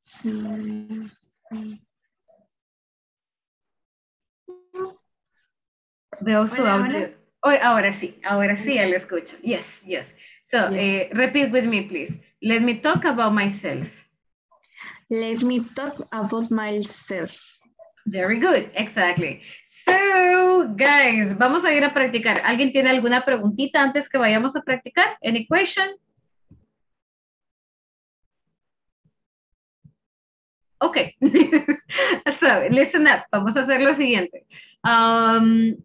Sí, sí. Veo su hola, audio. Hola. Oh, ahora sí, ahora sí, ya lo escucho. Yes, yes. So, yes. Eh, repeat with me, please. Let me talk about myself. Let me talk about myself. Very good, exactly. So, guys, vamos a ir a practicar. ¿Alguien tiene alguna preguntita antes que vayamos a practicar? Any question? Okay. So, listen up. Vamos a hacer lo siguiente. Um,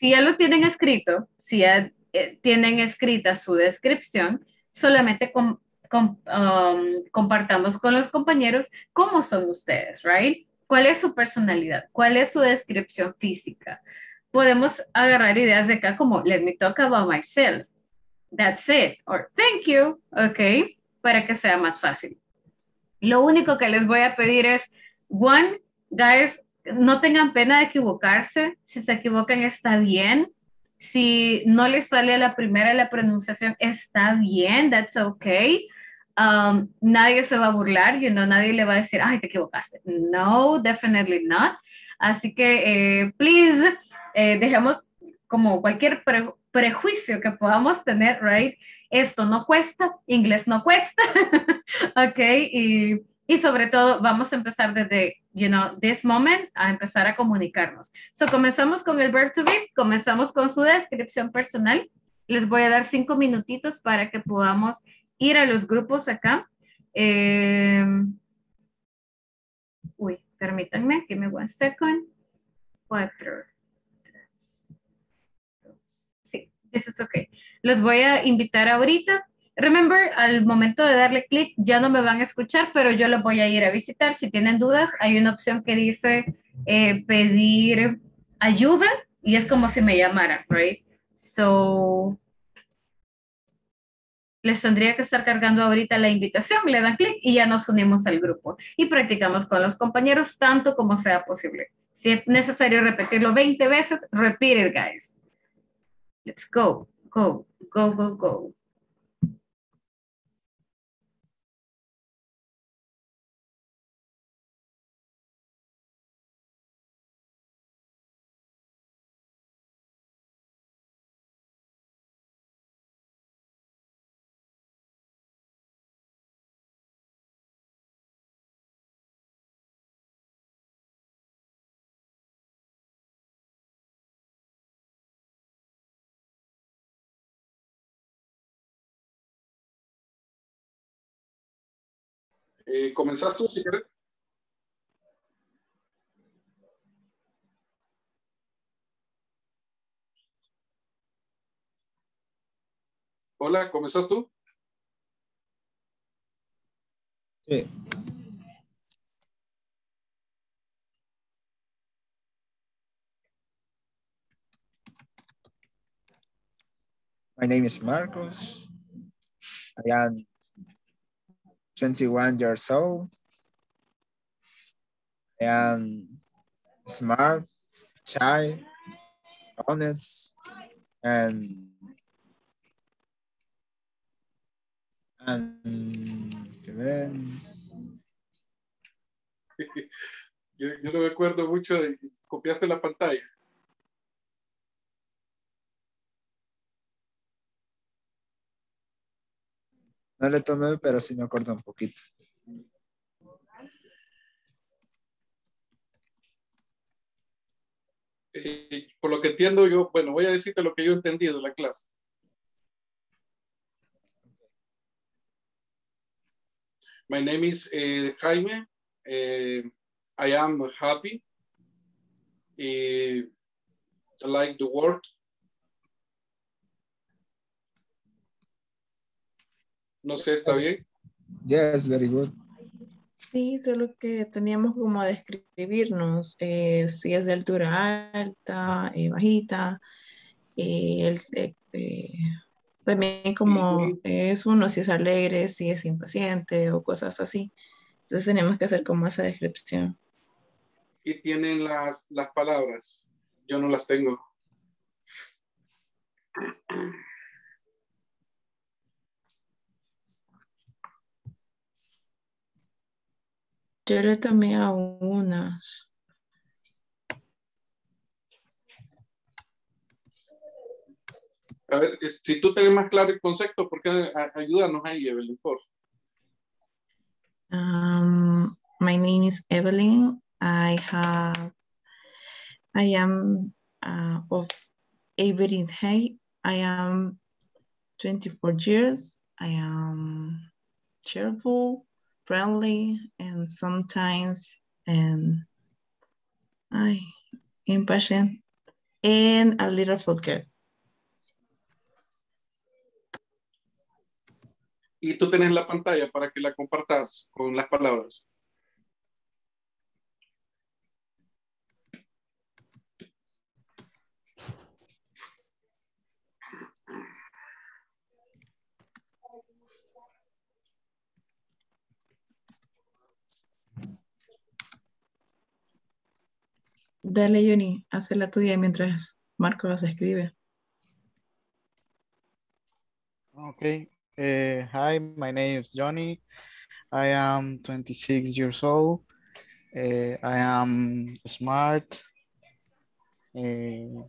si ya lo tienen escrito, si ya eh, tienen escrita su descripción, solamente com, com, um, compartamos con los compañeros cómo son ustedes, right? ¿Cuál es su personalidad? ¿Cuál es su descripción física? Podemos agarrar ideas de acá como let me talk about myself. That's it. Or thank you. Ok. Para que sea más fácil. Lo único que les voy a pedir es one Guys, no tengan pena de equivocarse. Si se equivocan, está bien. Si no les sale la primera la pronunciación, está bien. That's okay. Um, nadie se va a burlar, you know, nadie le va a decir, ay, te equivocaste. No, definitely not. Así que, eh, please, eh, dejemos como cualquier pre prejuicio que podamos tener, right? Esto no cuesta, inglés no cuesta, ok, y, y sobre todo vamos a empezar desde, you know, this moment, a empezar a comunicarnos. So, comenzamos con el verb to be, comenzamos con su descripción personal. Les voy a dar cinco minutitos para que podamos ir a los grupos acá. Eh, uy, permítanme, give me one second. Cuatro, tres, dos, sí, this is okay. Los voy a invitar ahorita. Remember, al momento de darle clic, ya no me van a escuchar, pero yo los voy a ir a visitar. Si tienen dudas, hay una opción que dice eh, pedir ayuda, y es como si me llamara, right? So... les tendría que estar cargando ahorita la invitación, le dan clic y ya nos unimos al grupo y practicamos con los compañeros tanto como sea posible. Si es necesario repetirlo veinte veces, repeat it, guys. Let's go, go, go, go, go. Eh, ¿Comenzás tú, si querés? Hola, ¿comenzás tú? Sí. My name is Marcos. I am twenty-one years old. I am smart, shy, honest, and and yo, yo no me acuerdo mucho de, copiaste la pantalla. No le tomé, pero sí me acuerdo un poquito. Eh, por lo que entiendo yo, bueno, voy a decirte lo que yo he entendido en la clase. My name is eh, Jaime. Eh, I am happy. Eh, I like the word. No sé, ¿está bien? Yes, very good. Sí, solo que teníamos como describirnos, eh, si es de altura alta, eh, bajita, eh, el, eh, eh, también como eh, es uno, si es alegre, si es impaciente o cosas así. Entonces tenemos que hacer como esa descripción. Y tienen las, las palabras, yo no las tengo. Yo le tomé a unas. A ver, si tú tenés más claro el concepto, ¿por qué ayúdanos ahí, Evelyn, por um, my name is Evelyn. I have, I am uh, of Avery Hay. I am twenty-four years. I am cheerful, friendly, and sometimes and I impatient and a little forget. Y tú tienes la pantalla para que la compartas con las palabras. Dale, Johnny, haz la tuya mientras Marco las escribe. Okay. Uh, hi, my name is Johnny. I am twenty-six years old. Uh, I am smart. Uh,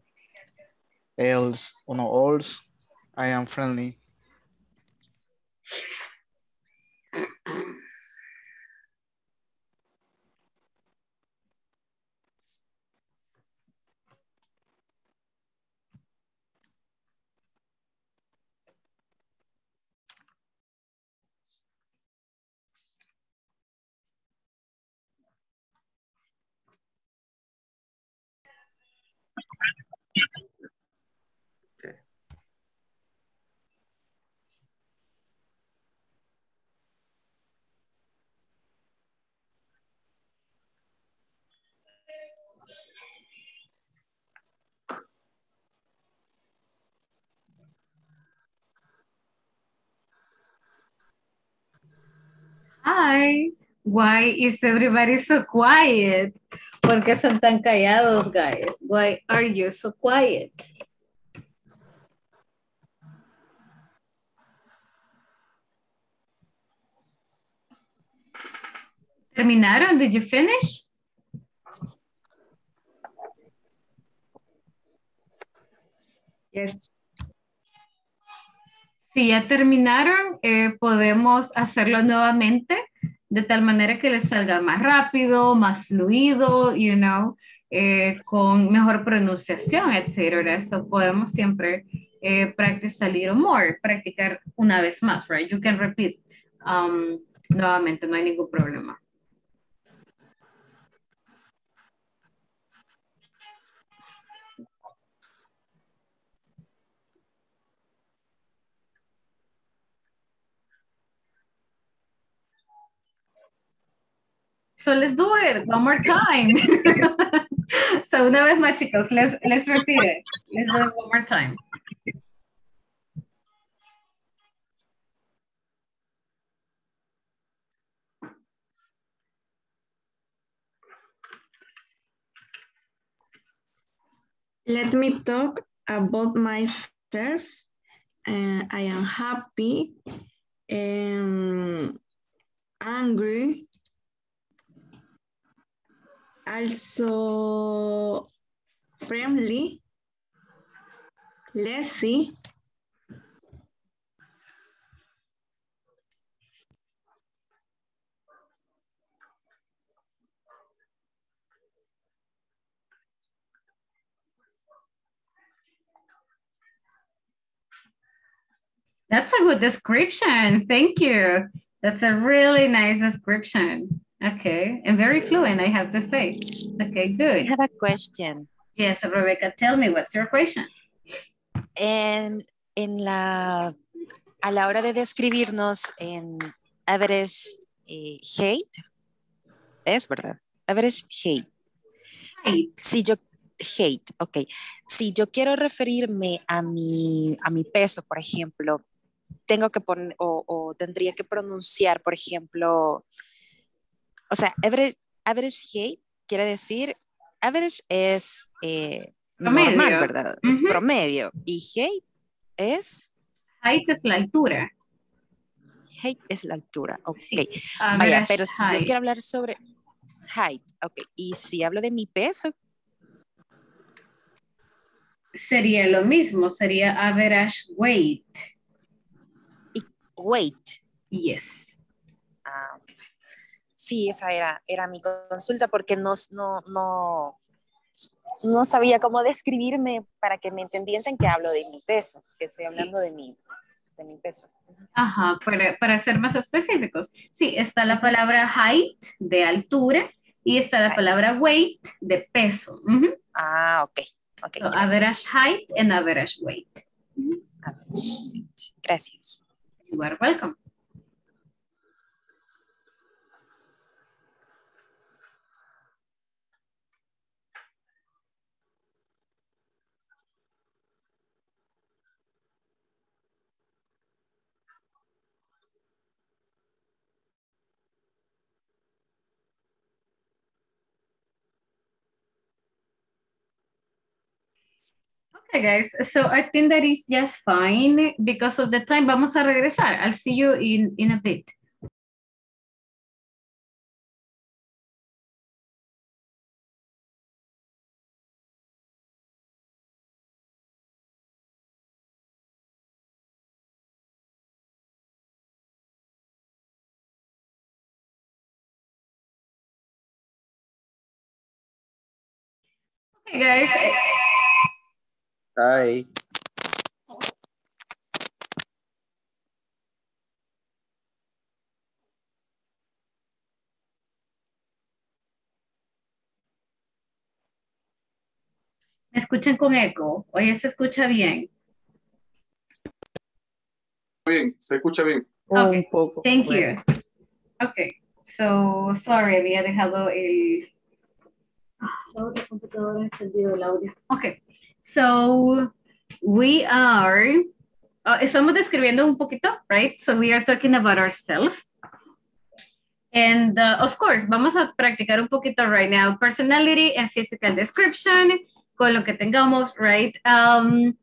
else, or no, else, I am friendly. Hi, why is everybody so quiet? ¿Por qué son tan callados, guys? Why are you so quiet? ¿Terminaron? Did you finish? Yes. Si ya terminaron, eh, podemos hacerlo nuevamente de tal manera que les salga más rápido, más fluido, you know, eh, con mejor pronunciación, etcétera. Eso podemos siempre eh, practice a little more, practicar una vez más, right? You can repeat um, nuevamente, no hay ningún problema. So let's do it one more time. So una vez más, chicos, let's, let's repeat it. Let's do it one more time. Let me talk about myself. Uh, I am happy, um, angry, also friendly, lazy, that's a good description. Thank you. That's a really nice description. Okay, and very fluent, I have to say. Okay, good. I have a question. Yes, Rebecca, tell me, what's your question? En, en la, a la hora de describirnos en average eh, height, es verdad, average height. Height. Si yo, height, ok. Si yo quiero referirme a mi, a mi peso, por ejemplo, tengo que poner, o, o tendría que pronunciar, por ejemplo, o sea, average, average height quiere decir, average es eh, normal, ¿verdad? Uh-huh. Es promedio. Y height es... Height es la altura. Height es la altura, ok. Sí. Vaya, pero si height. Yo quiero hablar sobre height, ok. Y si hablo de mi peso... Sería lo mismo, sería average weight. Y weight. Yes. Ah, ok. Sí, esa era, era mi consulta porque no, no, no, no sabía cómo describirme para que me entendiesen que hablo de mi peso, que estoy hablando de mi, de mi peso. Ajá, para, para ser más específicos. Sí, está la palabra height, de altura, y está la height. Palabra weight, de peso. Uh-huh. Ah, ok. Okay, so average height and average weight. Uh-huh. Gracias. You are welcome. Hey guys, so I think that is just fine because of the time. Vamos a regresar. I'll see you in, in a bit. Hey guys. Hi. ¿Me escuchan con eco? Oye, ¿se escucha bien? Bien, se escucha bien. Okay. Un poco. Thank bueno. you. Okay. So, sorry, había dejado el... La otra computadora encendido el audio. Okay, so we are, uh, estamos describiendo un poquito, right? So we are talking about ourselves. And uh, of course, vamos a practicar un poquito right now, personality and physical description, con lo que tengamos, right? Um,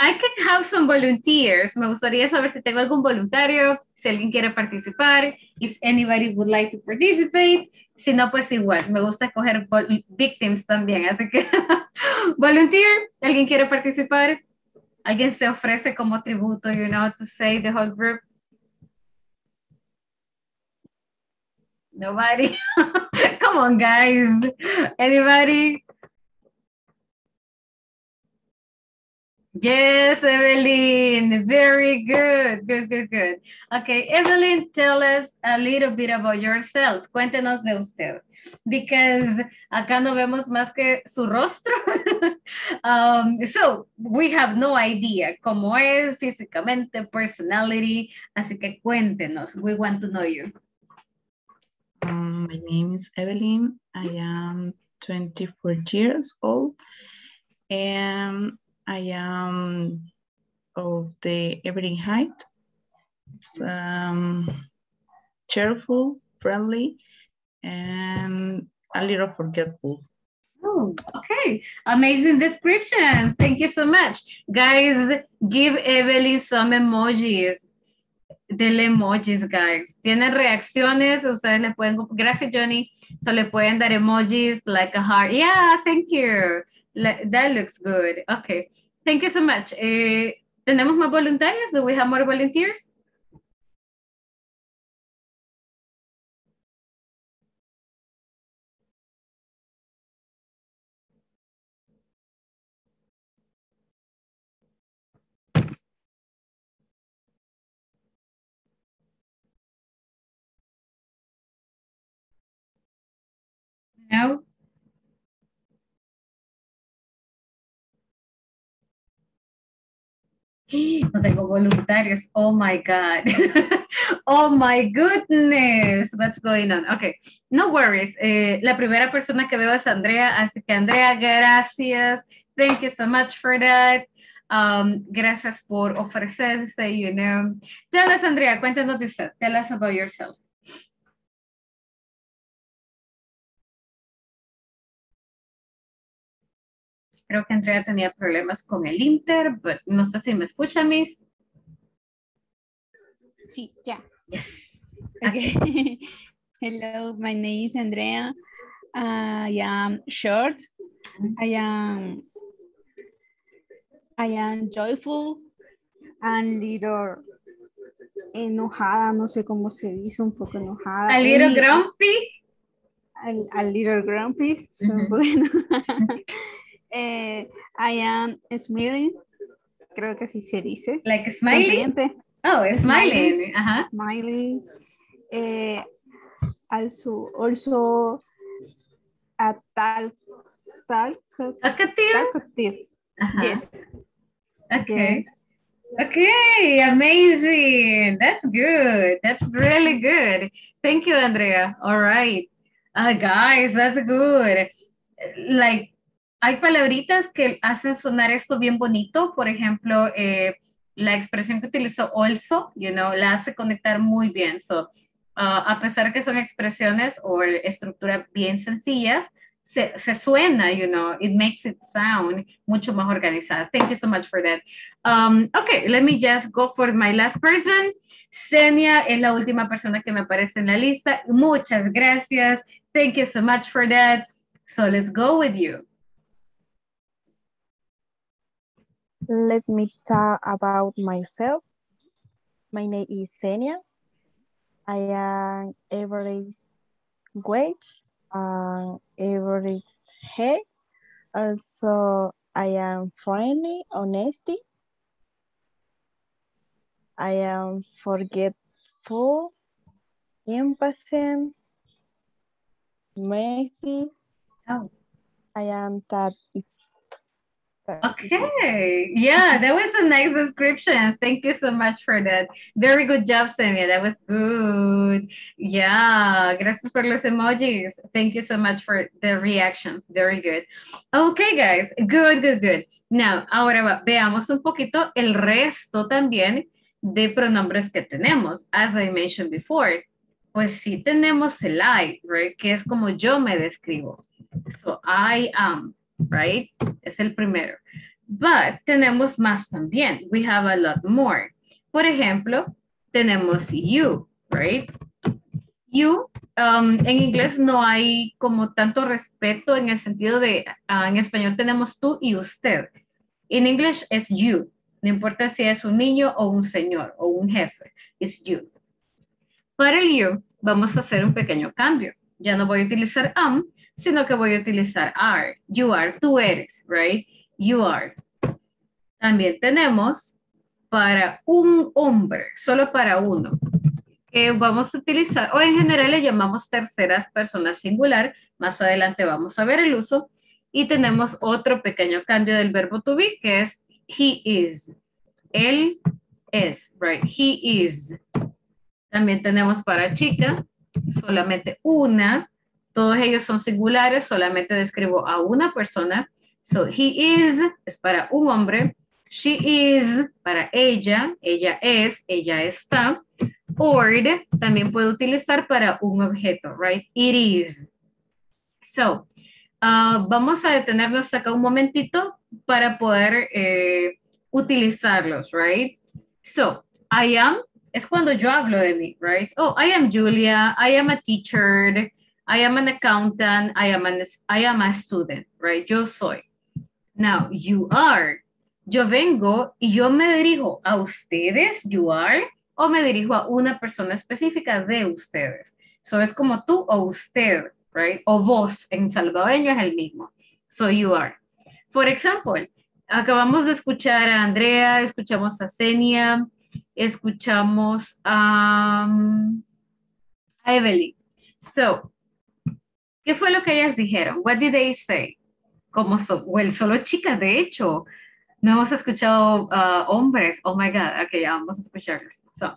I can have some volunteers. Me gustaría saber si tengo algún voluntario, si alguien quiere participar, if anybody would like to participate. Si no, pues igual, me gusta escoger victims también, así que volunteer, ¿alguien quiere participar? ¿Alguien se ofrece como tributo, you know, to save the whole group? Nobody? Come on, guys. Anybody? Yes, Evelyn, very good, good, good, good. Okay, Evelyn, tell us a little bit about yourself. Cuéntenos de usted, because acá no vemos más que su rostro. um, so, we have no idea cómo es físicamente, personality, así que cuéntenos, we want to know you. Um, my name is Evelyn, I am twenty-four years old, and I am of the average height, um, cheerful, friendly, and a little forgetful. Oh, okay. Amazing description. Thank you so much. Guys, give Evelyn some emojis. Dele emojis, guys. Tienen reacciones, ustedes le pueden, gracias Johnny, so le pueden dar emojis like a heart. Yeah, thank you. That looks good. Okay. Thank you so much. Eh, ¿Tenemos más voluntarios? Do we have more volunteers? No? No tengo voluntarios. Oh my God. Oh my goodness. What's going on? Okay. No worries. Eh, la primera persona que veo es Andrea. Así que Andrea, gracias. Thank you so much for that. Um, gracias por ofrecerse, you know. Tell us, Andrea, cuéntanos de usted. Tell us about yourself. Creo que Andrea tenía problemas con el Inter, pero no sé si me escucha, Miss. Sí, ya. Yeah. Yes. Okay. Okay. Hello, my name is Andrea. I am short. I am, I am joyful and little enojada. No sé cómo se dice, un poco enojada. A little grumpy. A, a little grumpy. So, mm-hmm. Bueno. Uh, I am smiling, creo que así se dice. Like smiling? Sonriente. Oh, smiling. Smiling. Uh-huh. Smiling. Uh, also, also a tal, tal, talkative. Uh-huh. Yes. Okay. Yes. Okay, amazing. That's good. That's really good. Thank you, Andrea. All right. Uh, guys, that's good. Like, hay palabritas que hacen sonar esto bien bonito. Por ejemplo, eh, la expresión que utilizó also, you know, la hace conectar muy bien. So, uh, a pesar que son expresiones o estructuras bien sencillas, se, se suena, you know, it makes it sound mucho más organizada. Thank you so much for that. Um, okay, let me just go for my last person. Xenia es la última persona que me aparece en la lista. Muchas gracias. Thank you so much for that. So let's go with you. Let me talk about myself. My name is Xenia. I am average weight and average height. Also, I am friendly, honesty. I am forgetful, impatient, messy. Oh. I am that. Okay, yeah, that was a nice description. Thank you so much for that. Very good job, Xenia. That was good. Yeah, gracias por los emojis. Thank you so much for the reactions. Very good. Okay, guys, good, good, good. Now, ahora veamos un poquito el resto también de pronombres que tenemos. As I mentioned before, pues sí tenemos el I, right? Que es como yo me describo. So, I am. Right? Es el primero. But tenemos más también. We have a lot more. Por ejemplo, tenemos you, right? You, um, en inglés no hay como tanto respeto en el sentido de, uh, en español tenemos tú y usted. En inglés es you. No importa si es un niño o un señor o un jefe. It's you. Para el you, vamos a hacer un pequeño cambio. Ya no voy a utilizar am, sino que voy a utilizar are. You are, tú eres, right? You are. También tenemos para un hombre, solo para uno, que vamos a utilizar, o en general le llamamos terceras personas singular. Más adelante vamos a ver el uso. Y tenemos otro pequeño cambio del verbo to be, que es he is. Él es, right? He is. También tenemos para chica, solamente una. Todos ellos son singulares, solamente describo a una persona. So, he is es para un hombre. She is para ella, ella es, ella está. Or también puedo utilizar para un objeto, right? It is. So, uh, vamos a detenernos acá un momentito para poder eh, utilizarlos, right? So, I am es cuando yo hablo de mí, right? Oh, I am Julia, I am a teacher. I am an accountant, I am, an, I am a student, right? Yo soy. Now, you are. Yo vengo y yo me dirijo a ustedes, you are, o me dirijo a una persona específica de ustedes. So, es como tú o usted, right? O vos, en salvadoreño es el mismo. So, you are. For example, acabamos de escuchar a Andrea, escuchamos a Xenia, escuchamos a, um, a Evelyn. So, ¿qué fue lo que ellas dijeron? What did they say? Como so, well, solo chicas, de hecho. No hemos escuchado uh, hombres. Oh my God. Ok, ya vamos a escucharlos. So,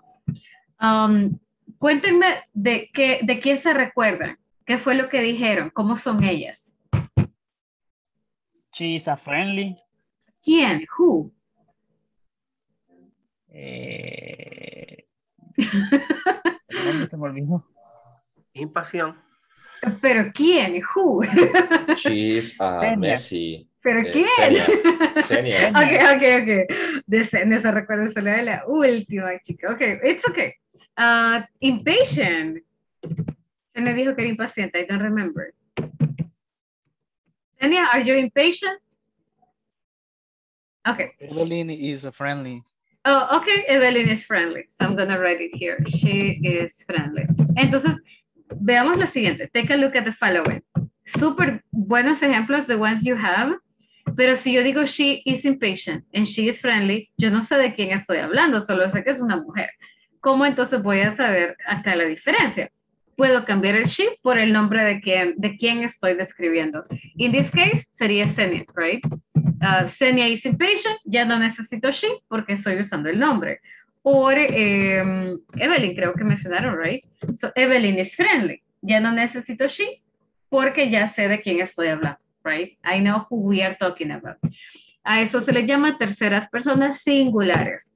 um, cuéntenme de, qué, de quién se recuerdan. ¿Qué fue lo que dijeron? ¿Cómo son ellas? She is a friendly. ¿Quién? Who? Eh... se me olvidó. Impasión. ¿Pero quién? Who? She is a messy. ¿Pero eh, quién? Xenia. Ok, ok, ok. De Xenia se recuerda solo de la última chica. Ok, it's okay. Uh, impatient. Xenia dijo que era impaciente. I don't remember. Xenia, are you impatient? Ok. Evelyn is friendly. Oh, ok. Evelyn is friendly. So I'm going to write it here. She is friendly. Entonces, veamos la siguiente. Take a look at the following. Súper buenos ejemplos, the ones you have. Pero si yo digo she is impatient and she is friendly, yo no sé de quién estoy hablando, solo sé que es una mujer. ¿Cómo entonces voy a saber acá la diferencia? Puedo cambiar el she por el nombre de quien, de quien estoy describiendo. In this case, sería Xenia, right? Uh, Xenia is impatient, ya no necesito she porque estoy usando el nombre. Por eh, Evelyn, creo que mencionaron, right? So, Evelyn is friendly. Ya no necesito she porque ya sé de quién estoy hablando, right? I know who we are talking about. A eso se le llama terceras personas singulares.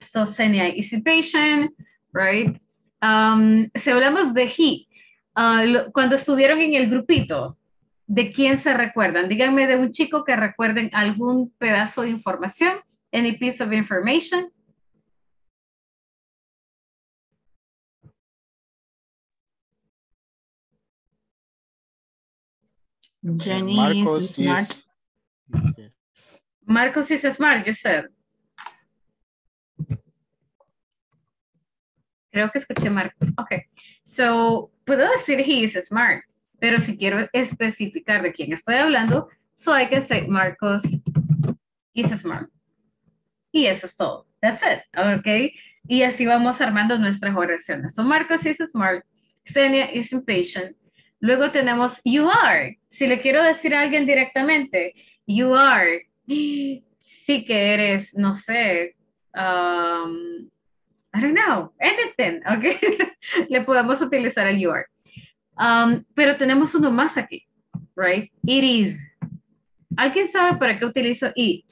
So, Xenia is impatient, right? Um, si hablamos de he, uh, lo, cuando estuvieron en el grupito, ¿de quién se recuerdan? Díganme de un chico que recuerden algún pedazo de información. Any piece of information. Jenny Marcos is smart. Is... Marcos is smart, you said. Creo que escuché Marcos. Ok. So, puedo decir he is smart. Pero si quiero especificar de quién estoy hablando, so I can say Marcos is smart. Y eso es todo. That's it. Ok. Y así vamos armando nuestras oraciones. So, Marcos is smart. Xenia is impatient. Luego tenemos you are. Si le quiero decir a alguien directamente, you are. Sí que eres, no sé, um, I don't know, anything, ¿ok? Le podemos utilizar el you are. Um, pero tenemos uno más aquí, right? It is. ¿Alguien sabe para qué utilizo it?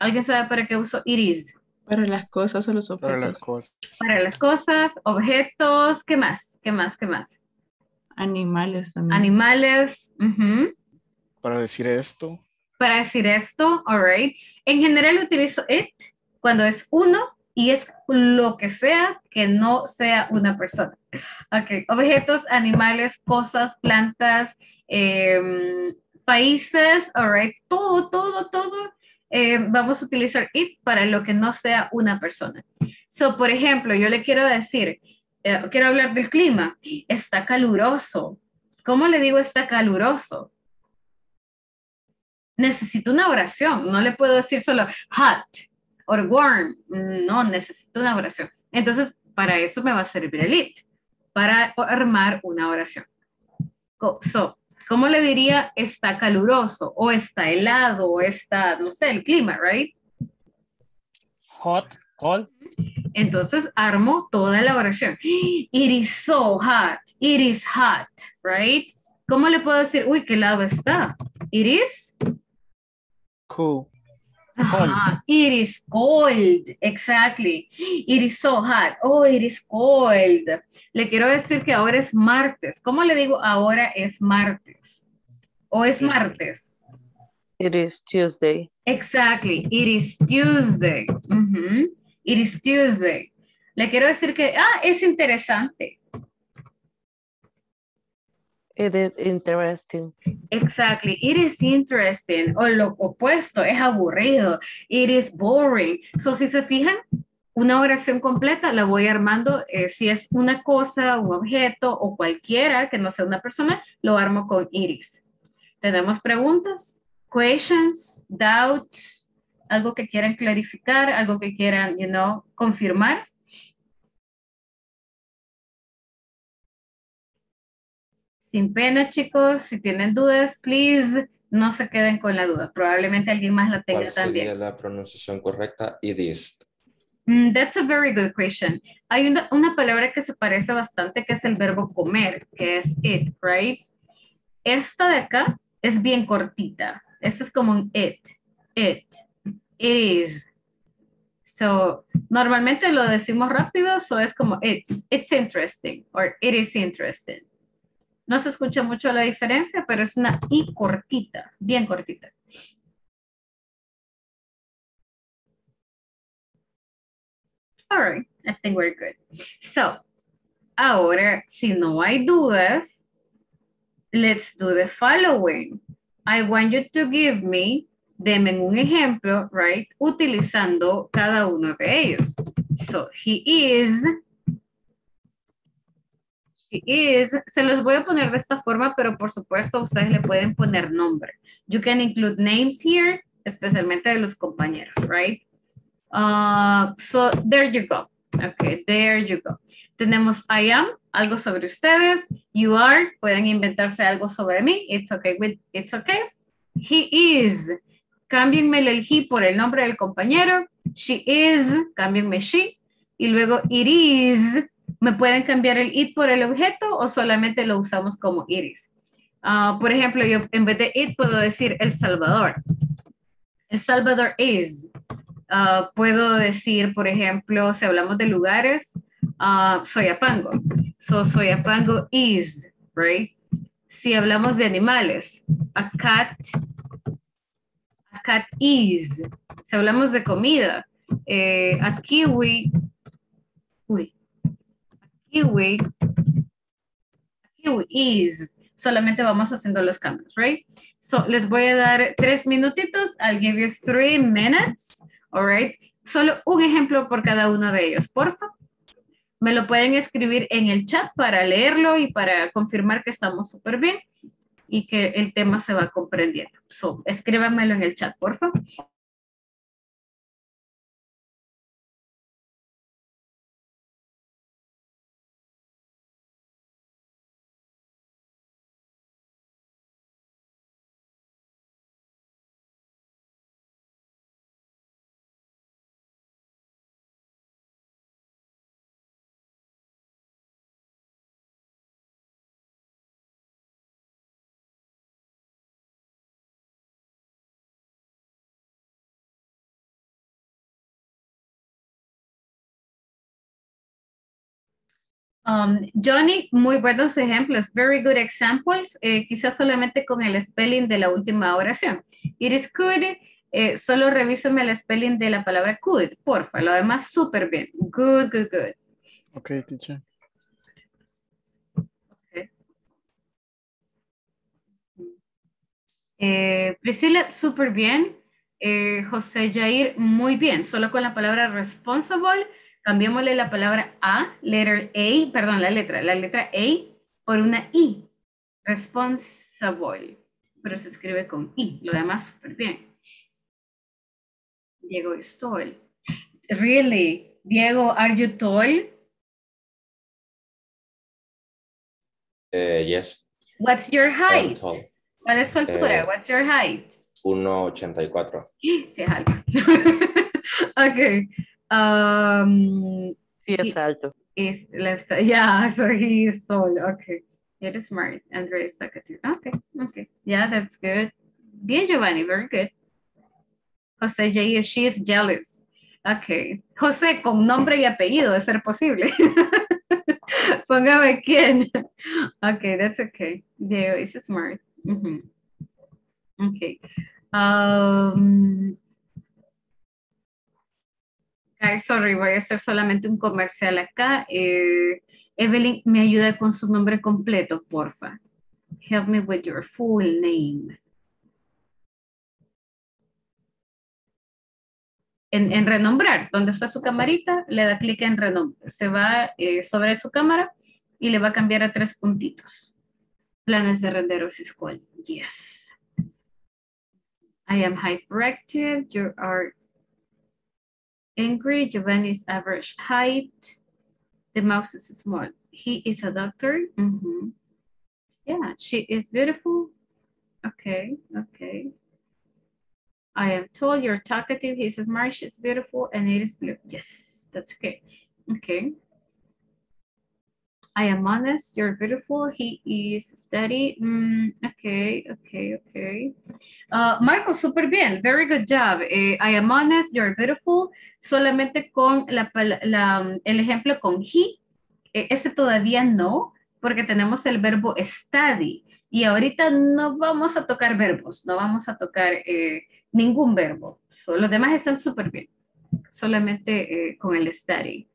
¿Alguien sabe para qué uso it is? Para las cosas o los objetos. Para las cosas. Para las cosas, objetos, ¿qué más? ¿Qué más? ¿Qué más? Animales también. Animales. Uh-huh. Para decir esto. Para decir esto, all right. En general utilizo it cuando es uno y es lo que sea que no sea una persona. Ok, objetos, animales, cosas, plantas, eh, países, all right. Todo, todo, todo. Eh, vamos a utilizar it para lo que no sea una persona. So, por ejemplo, yo le quiero decir... Eh, quiero hablar del clima. Está caluroso. ¿Cómo le digo está caluroso? Necesito una oración. No le puedo decir solo hot or warm. No, necesito una oración. Entonces, para eso me va a servir el it. Para armar una oración. So, ¿cómo le diría está caluroso? O está helado, o está, no sé, el clima, right? Hot, cold. Entonces armo toda la oración. It is so hot. It is hot, right? ¿Cómo le puedo decir? Uy, ¿qué lado está? It is cool. Ajá. It is cold. Exactly. It is so hot. Oh, it is cold. Le quiero decir que ahora es martes. ¿Cómo le digo ahora es martes? ¿O es martes? It is Tuesday. Exactly. It is Tuesday. Uh-huh. It is Tuesday. Le quiero decir que, ah, es interesante. It is interesting. Exactly. It is interesting. O lo opuesto, es aburrido. It is boring. So, si se fijan, una oración completa la voy armando. Eh, si es una cosa, un objeto o cualquiera que no sea una persona, lo armo con iris. ¿Tenemos preguntas? Questions? Doubts? Algo que quieran clarificar, algo que quieran, you know, confirmar. Sin pena, chicos, si tienen dudas, please, no se queden con la duda. Probablemente alguien más la tenga también. ¿Cuál sería la pronunciación correcta? It is. Mm, that's a very good question. Hay una, una palabra que se parece bastante, que es el verbo comer, que es it, right? Esta de acá es bien cortita. Esta es como un it, it. It is. So, normalmente lo decimos rápido, so es como it's, it's interesting, or it is interesting. No se escucha mucho la diferencia, pero es una I cortita, bien cortita. All right, I think we're good. So, ahora, si no hay dudas, let's do the following. I want you to give me Denme un ejemplo, right? Utilizando cada uno de ellos. So, he is. He is. Se los voy a poner de esta forma, pero por supuesto ustedes le pueden poner nombre. You can include names here, especialmente de los compañeros, right? Uh, so, there you go. Okay, there you go. Tenemos I am, algo sobre ustedes. You are, pueden inventarse algo sobre mí. It's okay with, it's okay. He is. Cámbienme el he por el nombre del compañero. She is, cámbienme she. Y luego it is. ¿Me pueden cambiar el it por el objeto o solamente lo usamos como it is? Uh, por ejemplo, yo en vez de it puedo decir El Salvador. El Salvador is. Uh, puedo decir, por ejemplo, si hablamos de lugares, uh, Soyapango. So, Soyapango is, right? si hablamos de animales. A cat, a cat is. Si hablamos de comida, eh, a kiwi, uy, a kiwi, a kiwi is. Solamente vamos haciendo los cambios, right? So, les voy a dar tres minutitos. I'll give you three minutes, all right? Solo un ejemplo por cada uno de ellos, por favor. Me lo pueden escribir en el chat para leerlo y para confirmar que estamos súper bien y que el tema se va comprendiendo. So, escríbanmelo en el chat, por favor. Um, Johnny, muy buenos ejemplos, very good examples, eh, quizás solamente con el spelling de la última oración. It is good, eh, solo revísame el spelling de la palabra could, porfa, lo demás súper bien. Good, good, good. Ok, teacher. Okay. Eh, Priscila, súper bien. Eh, José Jair, muy bien, solo con la palabra responsible. Cambiémosle la palabra A, letter A, perdón, la letra, la letra A por una I. Responsible. Pero se escribe con I. Lo demás súper bien. Diego is tall. Really? Diego, are you tall? Uh, yes. What's your height? ¿Cuál es su altura? Uh, What's your height? uno ochenta y cuatro. Se jalta. Ok. Um, sí, es alto. Is left, yeah, so he is tall. Okay, it is smart and very talkative. Okay, okay, yeah, that's good. Bien, Giovanni, very good. José Jair, she is jealous. Okay, José, con nombre y apellido, de ser posible. Póngame quién. Okay, that's okay. Diego is smart. Mm-hmm. Okay. Um, Ay, sorry, voy a hacer solamente un comercial acá. Eh, Evelyn, me ayuda con su nombre completo, porfa. Help me with your full name. En, en renombrar, donde está su camarita, le da clic en renombrar. Se va eh, sobre su cámara y le va a cambiar a tres puntitos. Planes de renderos is called. Yes. I am hyperactive. You are... angry, Giovanni's average height. The mouse is small. He is a doctor. Mm-hmm. Yeah, she is beautiful. Okay, okay. I am told you're talkative. He's smart. She's beautiful, and it is blue. Yes, that's okay. Okay. I am honest. You're beautiful. He is steady. Mm, okay, okay, okay. Uh, Marco, súper bien. Very good job. Eh, I am honest. You're beautiful. Solamente con la, la, el ejemplo con he. Eh, ese todavía no, porque tenemos el verbo study. Y ahorita no vamos a tocar verbos. No vamos a tocar eh, ningún verbo. So, los demás están súper bien. Solamente eh, con el study.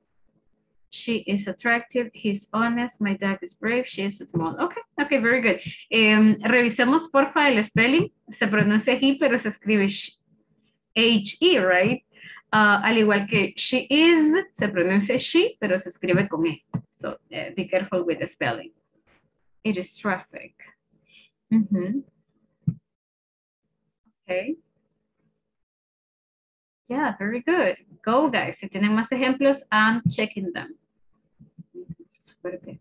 She is attractive, he's honest, my dog is brave, she is small. Okay, okay, very good. Um, revisemos porfa el spelling. Se pronuncia he, pero se escribe H E, right? Uh, al igual que she is, se pronuncia she, pero se escribe con E. So uh, be careful with the spelling. It is traffic. Mm-hmm. Okay. Yeah, very good. Go, guys. Si tienen más ejemplos, I'm checking them. Super bien.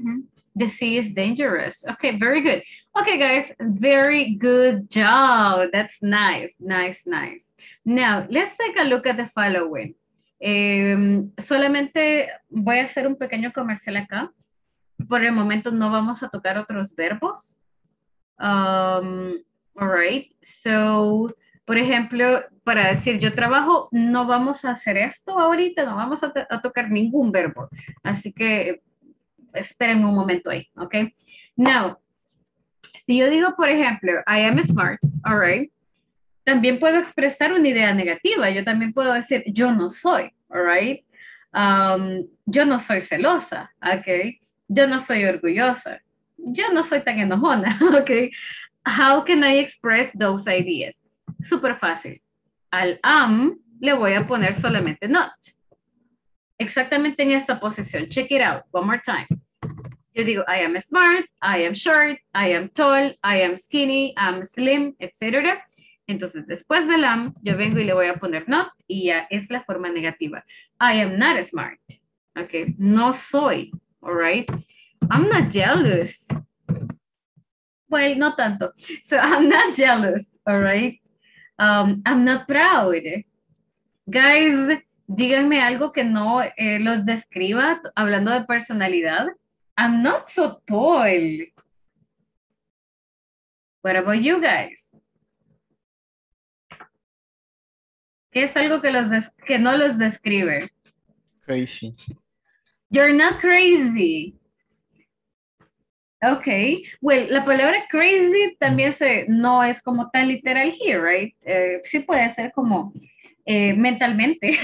Mm-hmm. The sea is dangerous. Okay, very good. Okay, guys, very good job. That's nice, nice, nice. Now, let's take a look at the following. Um, solamente voy a hacer un pequeño comercial acá. Por el momento no vamos a tocar otros verbos. Um, all right. So, por ejemplo, para decir yo trabajo, no vamos a hacer esto ahorita, no vamos a, a tocar ningún verbo. Así que espérenme un momento ahí, ¿ok? Now, si yo digo, por ejemplo, I am smart, all right, también puedo expresar una idea negativa. Yo también puedo decir, yo no soy, all right. Um, yo no soy celosa, ok. Yo no soy orgullosa. Yo no soy tan enojona, ok. How can I express those ideas? Súper fácil. Al am le voy a poner solamente not. Exactamente en esta posición. Check it out. One more time. Yo digo, I am smart, I am short, I am tall, I am skinny, I'm slim, etcétera. Entonces, después del am, yo vengo y le voy a poner not y ya es la forma negativa. I am not smart. Ok. No soy. All right. I'm not jealous. Well, no tanto. So, I'm not jealous. All right. Um, I'm not proud. Guys, díganme algo que no eh, los describa, hablando de personalidad. I'm not so tall. What about you guys? ¿Qué es algo que, los que no los describe? Crazy. You're not crazy. Ok. Well, la palabra crazy también se, no es como tan literal here, right? Eh, sí puede ser como... Eh, mentalmente,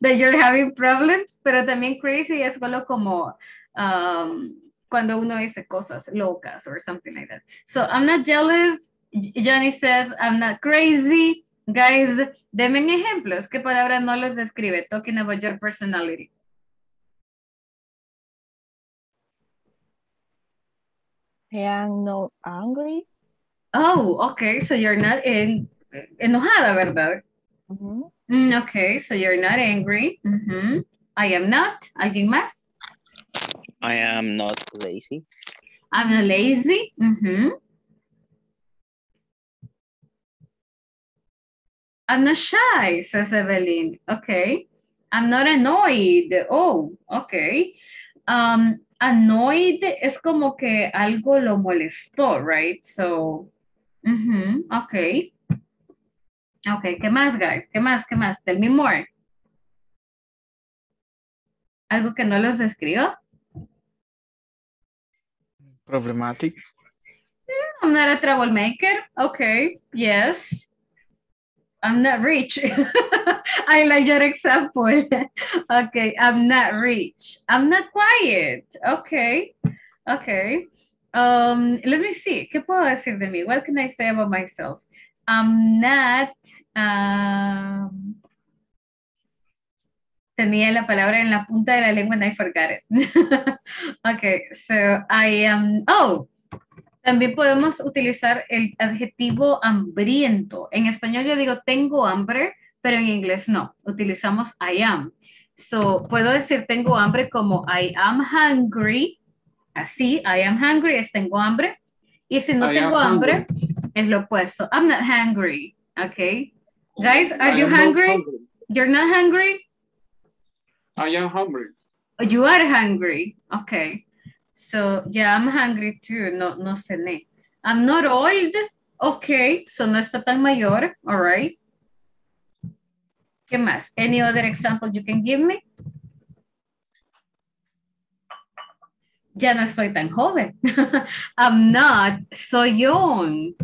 that you're having problems, pero también crazy es solo como um, cuando uno dice cosas locas or something like that. So, I'm not jealous. Johnny says, I'm not crazy. Guys, denme ejemplos. ¿Qué palabra no los describe? Talking about your personality. I am not angry. Oh, okay. So, you're not en enojada, ¿verdad? Uh-huh. mm, okay, so you're not angry. Uh-huh. I am not. ¿Alguien más? I am not lazy. I'm not lazy. Uh-huh. I'm not shy, says Evelyn. Okay. I'm not annoyed. Oh, okay. Um, annoyed es como que algo lo molestó, right? So, uh-huh, okay. Ok, ¿qué más, guys? ¿Qué más? ¿Qué más? Tell me more. ¿Algo que no los describo? Problematic. Mm, I'm not a troublemaker. Ok, yes. I'm not rich. I like your example. Ok, I'm not rich. I'm not quiet. Ok, ok. Um, let me see. ¿Qué puedo decir de mí? What can I say about myself? I'm not, um, tenía la palabra en la punta de la lengua and I forgot it. Okay, so I am, oh, también podemos utilizar el adjetivo hambriento. En español yo digo tengo hambre, pero en inglés no, utilizamos I am. So, puedo decir tengo hambre como I am hungry, así, I am hungry es tengo hambre. Y si no I tengo hambre, es lo opuesto. I'm not hungry. Okay. Guys, are I you hungry? hungry? You're not hungry? I am hungry. You are hungry. Okay. So, yeah, I'm hungry too. No, no cené. I'm not old. Okay. So, no está tan mayor. All right. ¿Qué más? Any other example you can give me? Ya no estoy tan joven. I'm not so young.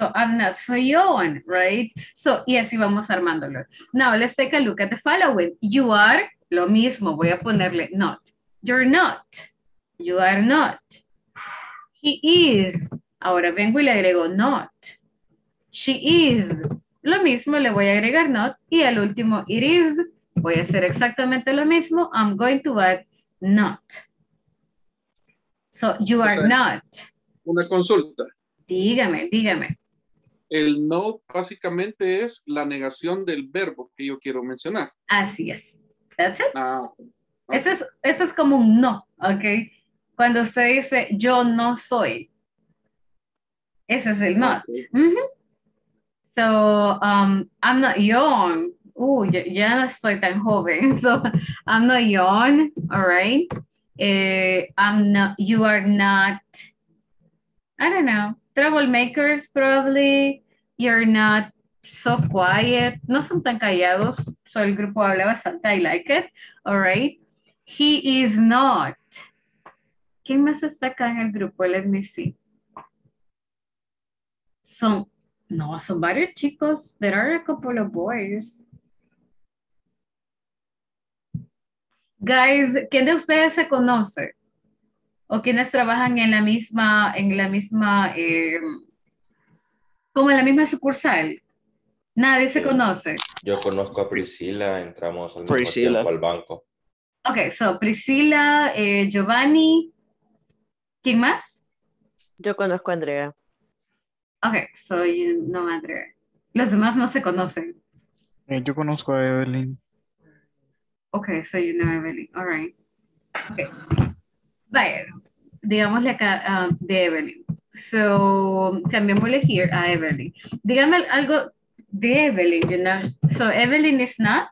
So I'm not so young, right? So, y así vamos armándolo. Now, let's take a look at the following. You are, lo mismo, voy a ponerle not. You're not. You are not. He is. Ahora vengo y le agrego not. She is. Lo mismo, le voy a agregar not. Y al último, it is. Voy a hacer exactamente lo mismo. I'm going to add not. So, you are o sea, not. Una consulta. Dígame, dígame. El no básicamente es la negación del verbo que yo quiero mencionar. Así es. That's it. Ah, Eso es, eso es como un no, ¿ok? Cuando usted dice, yo no soy. Ese es el not. Okay. Mm-hmm. So, um, I'm not young. Uh, ya, ya no estoy tan joven. So, I'm not young, all right? Eh, I'm not, you are not, I don't know, troublemakers probably. You're not so quiet. No son tan callados. So, el grupo habla bastante. I like it, all right? He is not. ¿Quién más está acá en el grupo? Let me see. Son, no, son varios chicos. There are a couple of boys. Guys, ¿quién de ustedes se conoce? ¿O quiénes trabajan en la misma, en la misma, eh, como en la misma sucursal? Nadie se conoce. Yo conozco a Priscila, entramos al mismo Priscila. tiempo al banco. Ok, so Priscila, eh, Giovanni, ¿quién más? Yo conozco a Andrea. Ok, soy no madre. Los demás no se conocen. Eh, yo conozco a Evelyn. Ok, soy you know Evelyn. All right. Ok. Vaya, digámosle acá uh, de Evelyn. So, cambiémosle here a Evelyn. Dígame algo de Evelyn, you know. So, Evelyn is not.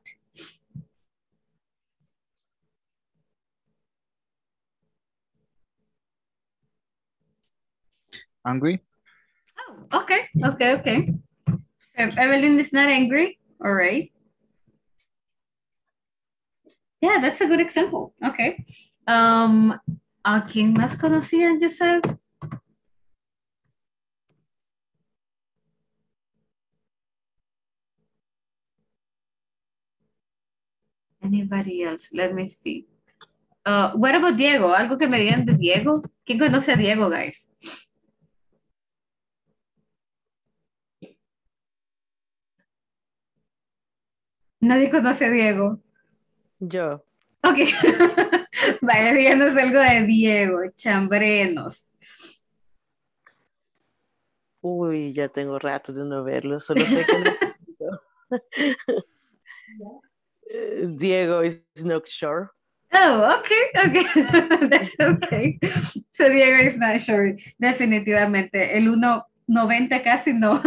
Angry. Okay, okay, okay. So Evelyn is not angry. All right. Yeah, that's a good example. Okay. Um, ¿a quién más conocían, Giselle? Anybody else? Let me see. Uh, what about Diego? ¿Algo que me digan de Diego? ¿Quién conoce a Diego, guys? Nadie conoce a Diego. Yo. Ok. Vaya, díganos algo de Diego. Chambrenos. Uy, ya tengo rato de no verlo. Solo sé que no. Diego is not sure. Oh, ok, ok. That's ok. So Diego is not sure. Definitivamente. El uno noventa casi no.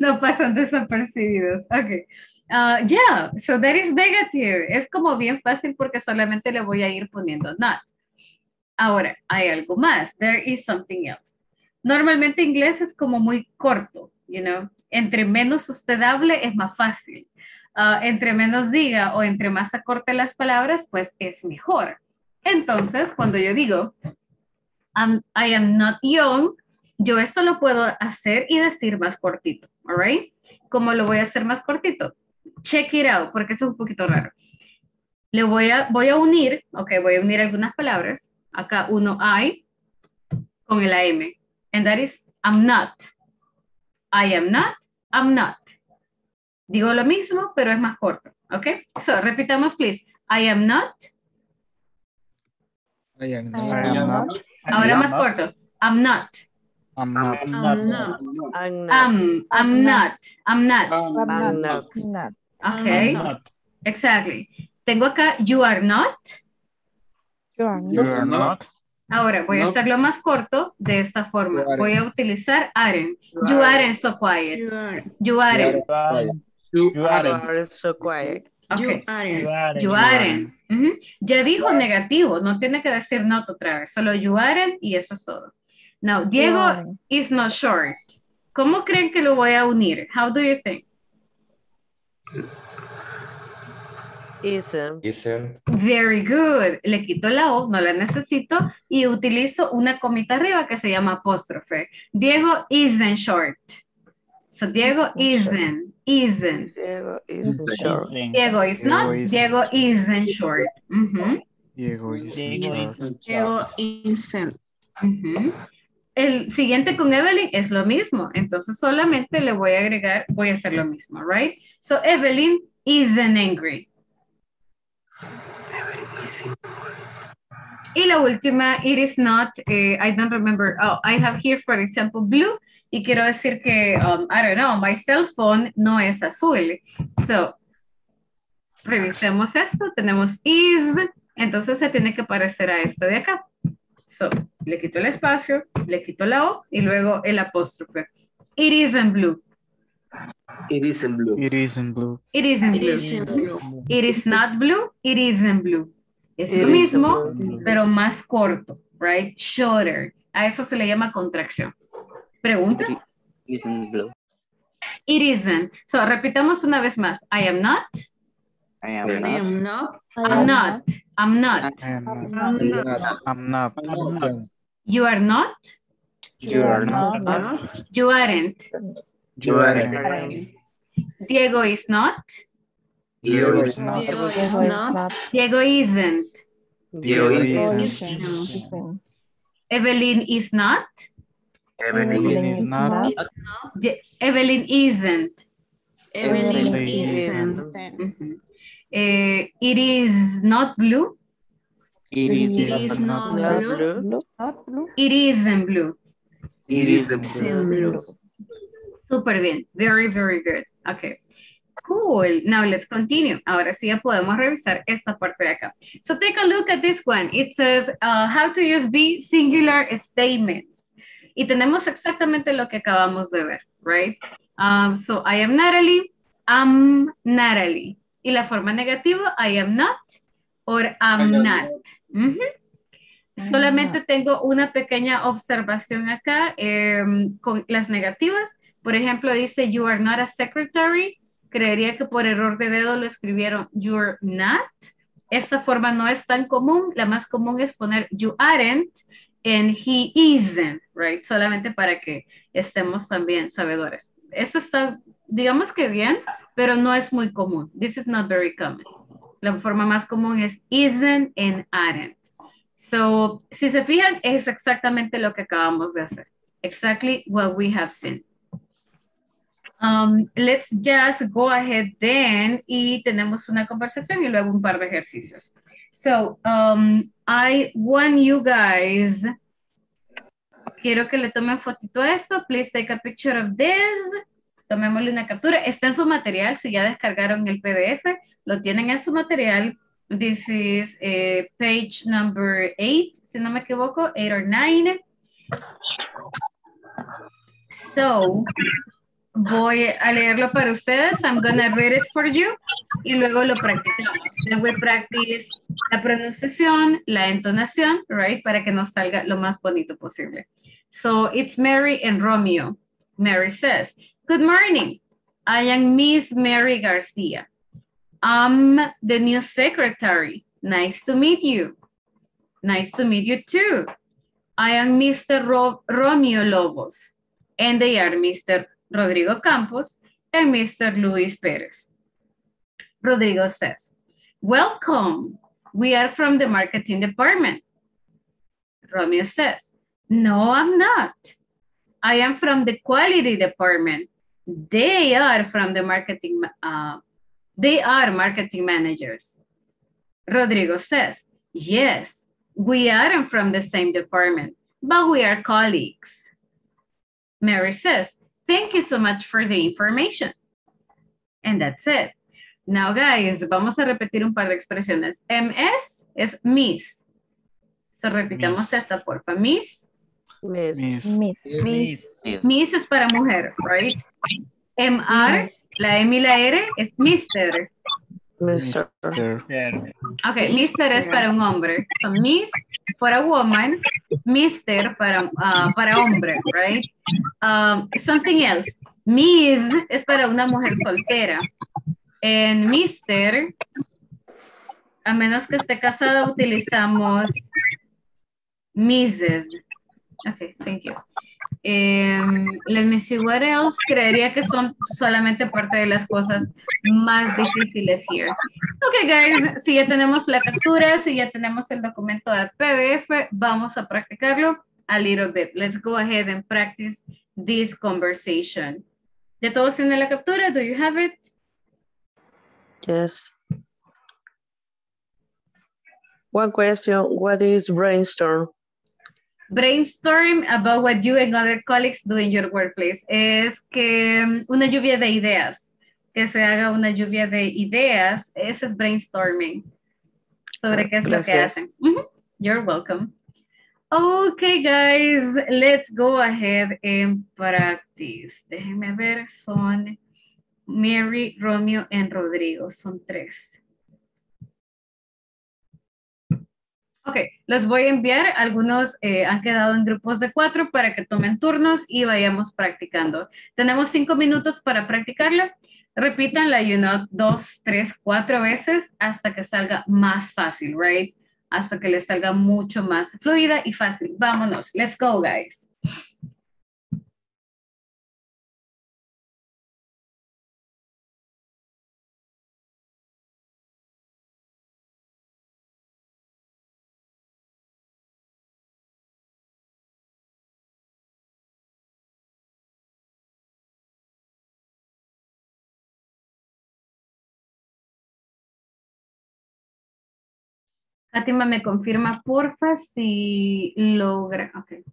No pasan desapercibidos. Ok. Uh, yeah, so that is negative. Es como bien fácil porque solamente le voy a ir poniendo not. Ahora, hay algo más. There is something else. Normalmente inglés es como muy corto, you know. Entre menos usted hable es más fácil. Uh, entre menos diga o entre más acorte las palabras, pues es mejor. Entonces, cuando yo digo, I'm, I am not young, yo esto lo puedo hacer y decir más cortito, all right? ¿Cómo lo voy a hacer más cortito? Check it out, porque eso es un poquito raro. Le voy a, voy a unir, ok, voy a unir algunas palabras. Acá uno I con el am. And that is, I'm not. I am not, I'm not. Digo lo mismo, pero es más corto, ok? So, repitamos, please. I am not. I am not. I am not. Ahora am más not. corto. I'm not. I'm not. I'm not. I'm not. I'm, I'm not. I'm not. I'm not. I'm not. Okay. I'm not. Exactly. Tengo acá, you are not. You are not. You are not. Ahora voy no. a hacerlo más corto de esta forma. Voy a utilizar aren't. You aren't so quiet. You aren't. You aren't so quiet. Okay. You aren't. You aren't. You aren't. Mm-hmm. Ya dijo negativo. No tiene que decir not otra vez. Solo you aren't y eso es todo. Now, Diego is not short. ¿Cómo creen que lo voy a unir? How do you think? Isn't. Isn't. Very good. Le quito la O, no la necesito, y utilizo una comita arriba que se llama apóstrofe. Diego isn't short. So, Diego isn't. Isn't. Diego isn't short. Diego is not. Diego isn't short. Mm-hmm. Diego isn't. Diego isn't. Mm-hmm. El siguiente con Evelyn es lo mismo, entonces solamente le voy a agregar, voy a hacer lo mismo, right? So Evelyn isn't angry. Evelyn isn't. Y la última, it is not, eh, I don't remember, oh, I have here for example blue, y quiero decir que, um, I don't know, my cell phone no es azul. So, Revisemos esto. Tenemos is. Entonces se tiene que parecer a este de acá. So, le quito el espacio, le quito la O y luego el apóstrofe. It isn't blue. It isn't blue. It isn't blue. It isn't blue. It, isn't blue. It is not blue. It isn't blue. Es it lo mismo, pero más corto, right? Shorter. A eso se le llama contracción. ¿Preguntas? It isn't blue. It isn't. So, repitamos una vez más. I am not. I am, I am not. not. I'm not. I'm not. I'm not. I'm not. You are not. You are not. You aren't. You aren't. Diego is not. Diego is not. Diego is not. Diego isn't. Diego isn't. Evelyn is not. Evelyn is not. Evelyn isn't. Evelyn isn't. Uh, it is not blue. It is, it is not, not blue. Blue. Blue. Not blue. It isn't blue. It isn't blue. Super bien. Very, very good. Okay. Cool. Now let's continue. Ahora sí ya podemos revisar esta parte de acá. So take a look at this one. It says uh, how to use be singular statements. Y tenemos exactamente lo que acabamos de ver, right? Um, so I am Natalie. I'm Natalie. Y la forma negativa, I am not or I'm not. Mm-hmm. Solamente not. Tengo una pequeña observación acá eh, con las negativas. Por ejemplo, dice, you are not a secretary. Creería que por error de dedo lo escribieron, you're not. Esta forma no es tan común. La más común es poner, you aren't and he isn't, right? Solamente para que estemos también sabedores. Esto está, digamos que bien, pero no es muy común. This is not very common. La forma más común es isn't and aren't. So, si se fijan, es exactamente lo que acabamos de hacer. Exactly what we have seen. Um, let's just go ahead then. Y tenemos una conversación y luego un par de ejercicios. So, um, I want you guys. Quiero que le tomen fotito a esto. Please take a picture of this. Tomémosle una captura. Está en su material. Si ya descargaron el P D F, lo tienen en su material. This is eh, page number eight, si no me equivoco, eight or nine. So, voy a leerlo para ustedes. I'm gonna read it for you. Y luego lo practicamos. Then we practice la pronunciación, la entonación, right? Para que nos salga lo más bonito posible. So, it's Mary and Romeo. Mary says, good morning. I am Miss Mary Garcia. I'm the new secretary. Nice to meet you. Nice to meet you too. I am Mister Ro- Romeo Lobos. And they are Mister Rodrigo Campos and Mister Luis Perez. Rodrigo says, welcome. We are from the marketing department. Romeo says, no, I'm not. I am from the quality department. They are from the marketing, uh, they are marketing managers. Rodrigo says, yes, we aren't from the same department, but we are colleagues. Mary says, thank you so much for the information. And that's it. Now guys, vamos a repetir un par de expresiones. M S es miss. So repitamos miss. Esta porfa, miss. Miss. Miss. Miss. Miss. Miss. Miss es para mujer, right? M R, miss. La M y la R es mister. Mister. Okay, mister es para un hombre. So, miss for a woman, mister para, uh, para hombre, right? Um, something else. Miss es para una mujer soltera. And mister, a menos que esté casada, utilizamos missus. Okay, thank you. Um, let me see what else. Creería que son solamente parte de las cosas más difíciles here. Okay, guys, si ya tenemos la captura, si ya tenemos el documento de P D F, vamos a practicarlo a little bit. Let's go ahead and practice this conversation. ¿Ya todos tienen la captura? Do you have it? Yes. One question. What is brainstorm? Brainstorm about what you and other colleagues do in your workplace. Es que una lluvia de ideas. que se haga una lluvia de ideas. Ese es brainstorming. Sobre qué es Gracias. Lo que hacen. Mm-hmm. You're welcome. Okay, guys. Let's go ahead and practice. Déjenme ver. Son Mary, Romeo, and Rodrigo. Son tres. Ok, les voy a enviar, algunos eh, han quedado en grupos de cuatro para que tomen turnos y vayamos practicando. Tenemos cinco minutos para practicarla. Repítanla, you know, dos, tres, cuatro veces hasta que salga más fácil, right? Hasta que les salga mucho más fluida y fácil. Vámonos, let's go, guys. Fátima me confirma, porfa, si logra. Okay.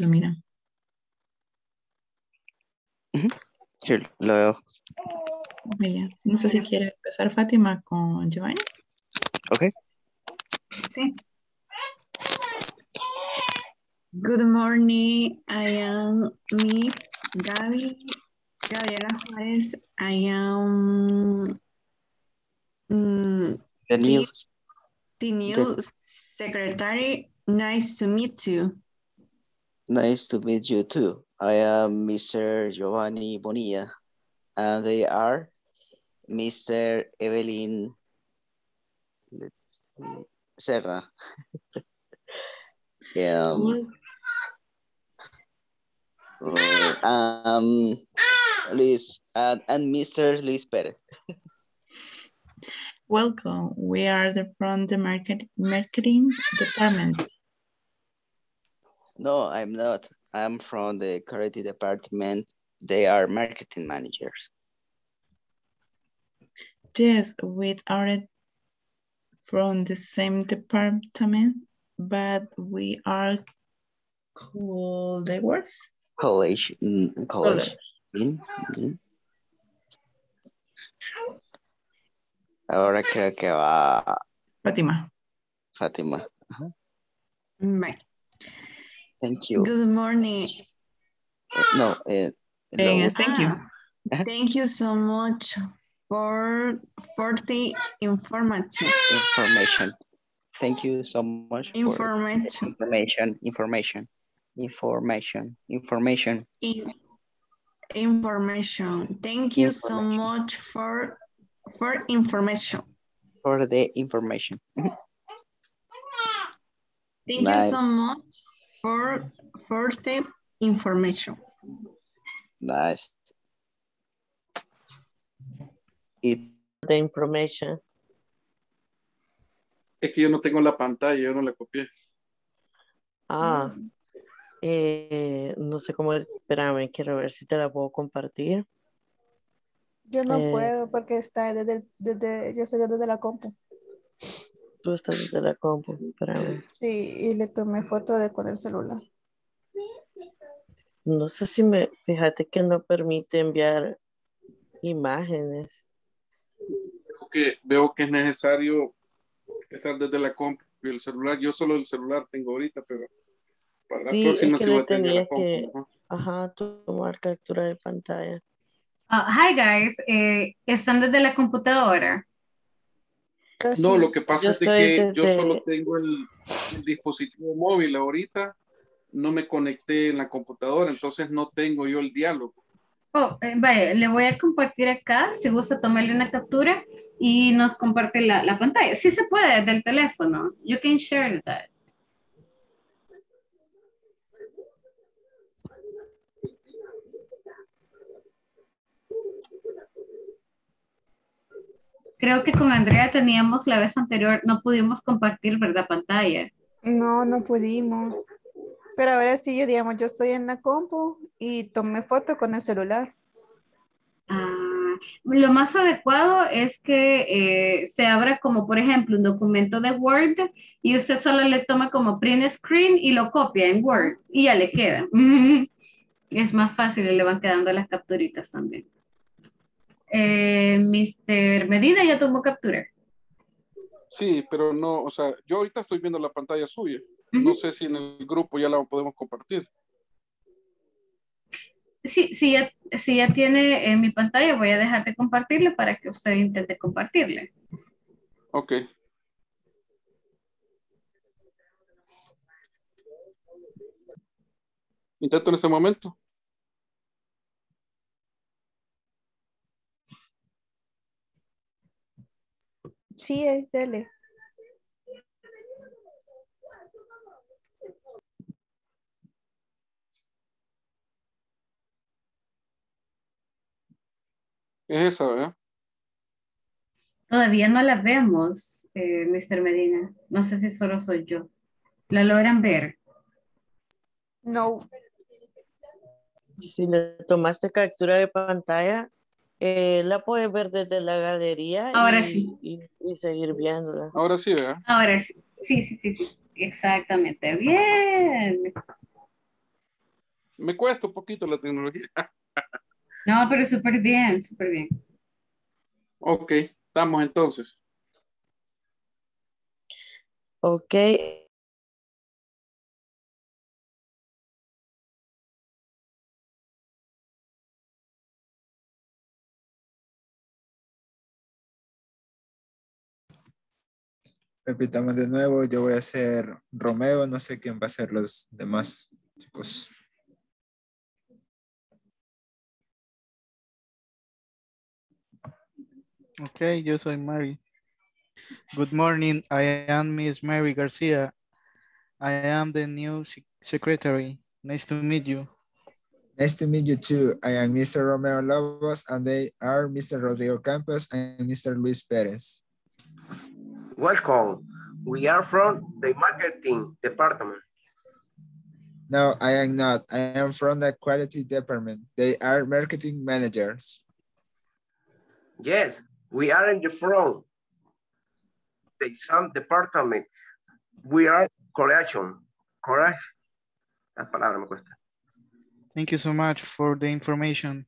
Lo mira. Uh-huh. Sí, lo veo. Mira. No sé si quiere empezar Fátima con Giovanni. Ok. Sí. Good morning. I am Miss Gaby. Gabriela Juárez. I am um, the new, the new the... secretary. Nice to meet you. Nice to meet you too. I am Mister Giovanni Bonilla, and they are Mister Evelyn let's see, Serra. Yeah. Um, um, Luis and, and Mister Luis Perez. Welcome. We are the, from the market, marketing department. No, I'm not. I'm from the creative department. They are marketing managers. Yes, we are from the same department, but we are colleagues. College. College. College. Mm-hmm. Ahora creo que va... Fátima. Fátima. Uh-huh. Bye. Thank you. Good morning. No, uh, uh, thank you. Ah, thank you so much for, for the informative. Information. Thank you so much information. For information. Information. Information. Information. In, information. Thank you information. So much for, for information. For the information. Thank Bye. You so much. For, for the information. Nice. It... The information. Es que yo no tengo la pantalla, yo no la copié. Ah, eh, no sé cómo, espérame, quiero ver si te la puedo compartir. Yo no eh, puedo porque está desde, desde, yo soy desde la compu. Tú estás desde la compu. Espérame. Sí, y le tomé foto de con el celular. No sé si me... Fíjate que no permite enviar imágenes. Creo que veo que es necesario estar desde la compu y el celular. Yo solo el celular tengo ahorita, pero para la sí, próxima es que sí voy a tener la compu. Que, ¿no? Ajá, tomar captura de pantalla. Uh, hi guys, eh, ¿están desde la computadora? No, lo que pasa yo es de que desde... yo solo tengo el, el dispositivo móvil ahorita, no me conecté en la computadora, entonces no tengo yo el diálogo. Oh, eh, vaya, le voy a compartir acá, si gusta tomarle una captura y nos comparte la, la pantalla. Sí se puede, desde el teléfono. You can share that. Creo que con Andrea teníamos la vez anterior, no pudimos compartir, ¿verdad? Pantalla. No, no pudimos. Pero ahora sí, yo digamos, yo estoy en la compu y tomé foto con el celular. Ah, lo más adecuado es que eh, se abra como, por ejemplo, un documento de Word y usted solo le toma como print screen y lo copia en Word y ya le queda. Es más fácil y le van quedando las capturitas también. Eh, mister Medina ya tomó captura. Sí, pero no, o sea, yo ahorita estoy viendo la pantalla suya. Uh-huh. No sé si en el grupo ya la podemos compartir. Sí, sí ya, si ya tiene en mi pantalla, voy a dejar de compartirle para que usted intente compartirle. Ok. Intento en este momento. Sí, dale. Es esa, ¿verdad? Todavía no la vemos, eh, mister Medina. No sé si solo soy yo. ¿La logran ver? No. Si le tomaste captura de pantalla... Eh, la puedes ver desde la galería ahora y, sí. y, y seguir viéndola. Ahora sí, ¿verdad? Ahora sí. Sí, sí, sí, sí. Exactamente. Bien. Me cuesta un poquito la tecnología. No, pero súper bien, súper bien. Ok, estamos entonces. Ok. Repitamos de nuevo, yo voy a hacer Romeo, no sé quién va a ser los demás chicos. Okay, yo soy Mary. Good morning, I am Miss Mary Garcia. I am the new secretary. Nice to meet you. Nice to meet you too. I am Mister Romeo Lobos and they are Mister Rodrigo Campos and Mister Luis Perez. Welcome. We are from the marketing department. No, I am not. I am from the quality department. They are marketing managers. Yes, we are in the front. The sound department. We are correction. Correct? La palabra me cuesta. Thank you so much for the information.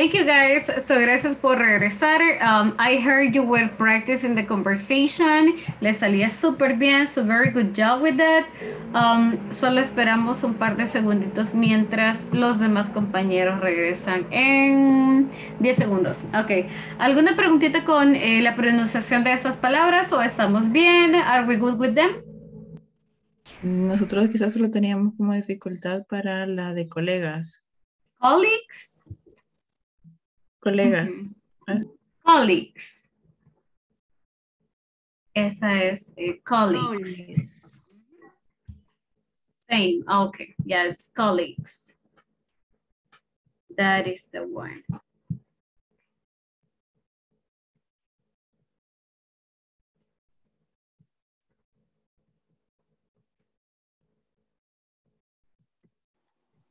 Thank you guys. So gracias por regresar. Um, I heard you were practicing the conversation. Les salía súper bien. So very good job with that. Um, solo esperamos un par de segunditos mientras los demás compañeros regresan en diez segundos. Ok. ¿Alguna preguntita con eh, la pronunciación de esas palabras o estamos bien? Are we good with them? Nosotros quizás solo teníamos como dificultad para la de colegas. Colleagues. Colegas. Mm-hmm. Colleagues. Esa es eh, colleagues. colleagues. Same. Okay. Yeah, it's colleagues. That is the one.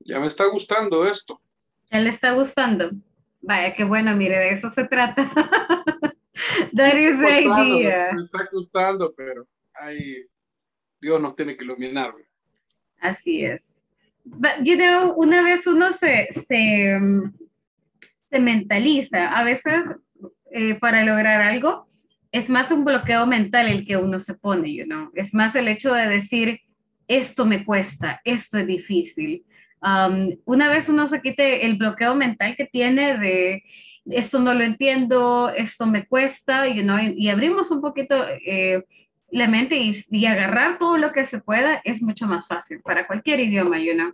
Ya me está gustando esto. Ya le está gustando. Vaya, qué bueno, mire, de eso se trata. That is the idea. Me está gustando, pero ay, Dios nos tiene que iluminar. Así es. But, you know, una vez uno se, se, se mentaliza. A veces, eh, para lograr algo, es más un bloqueo mental el que uno se pone, you know. Es más el hecho de decir, esto me cuesta, esto es difícil. Um, una vez uno se quite el bloqueo mental que tiene de esto no lo entiendo, esto me cuesta, you know, y, y abrimos un poquito eh, la mente y, y agarrar todo lo que se pueda es mucho más fácil para cualquier idioma, you know.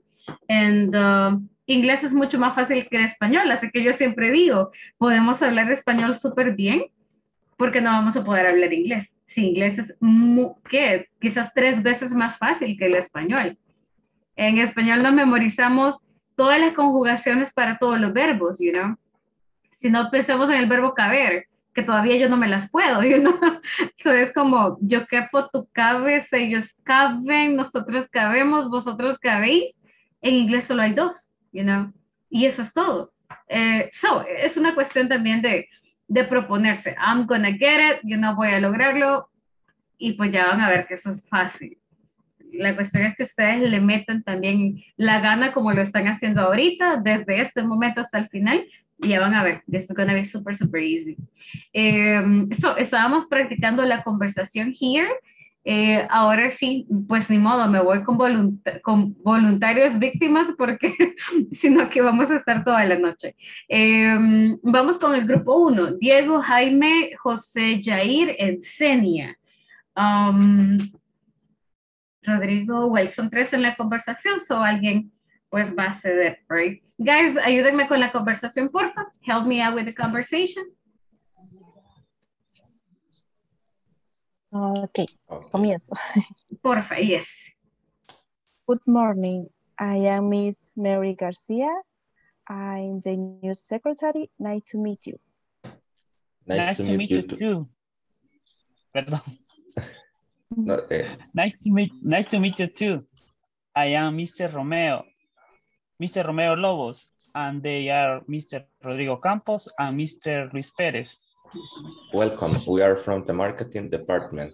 And, uh, inglés es mucho más fácil que el español, así que yo siempre digo, podemos hablar español súper bien porque no vamos a poder hablar inglés. Si inglés es muy, ¿qué? Quizás tres veces más fácil que el español. En español nos memorizamos todas las conjugaciones para todos los verbos, you know. Si no pensamos en el verbo caber, que todavía yo no me las puedo, you know. So es como, yo quepo, tú cabes, ellos caben, nosotros cabemos, vosotros cabéis. En inglés solo hay dos, you know. Y eso es todo. Eh, so, es una cuestión también de, de proponerse. I'm gonna get it, yo no voy a lograrlo. Y pues ya van a ver que eso es fácil. La cuestión es que ustedes le metan también la gana como lo están haciendo ahorita, desde este momento hasta el final, y ya van a ver, this is gonna be super, super easy. Eh, so, estábamos practicando la conversación here, eh, ahora sí, pues ni modo, me voy con, volunt con voluntarios víctimas porque sino que vamos a estar toda la noche. Eh, vamos con el grupo uno, Diego, Jaime, José, Jair, Ensenia. Um, Rodrigo, well, son tres en la conversación, so alguien pues va a ceder, right? Guys, ayúdenme con la conversación, porfa. Help me out with the conversation. Okay, comienzo. Porfa, yes. Good morning. I am Miss Mary Garcia. I'm the new secretary. Nice to meet you. Nice, nice to, to meet, meet you too. too. Perdón. Not there. Nice to meet nice to meet you too. I am Mister Romeo. Mister Romeo Lobos, and they are Mister Rodrigo Campos and Mister Luis Perez. Welcome. We are from the marketing department.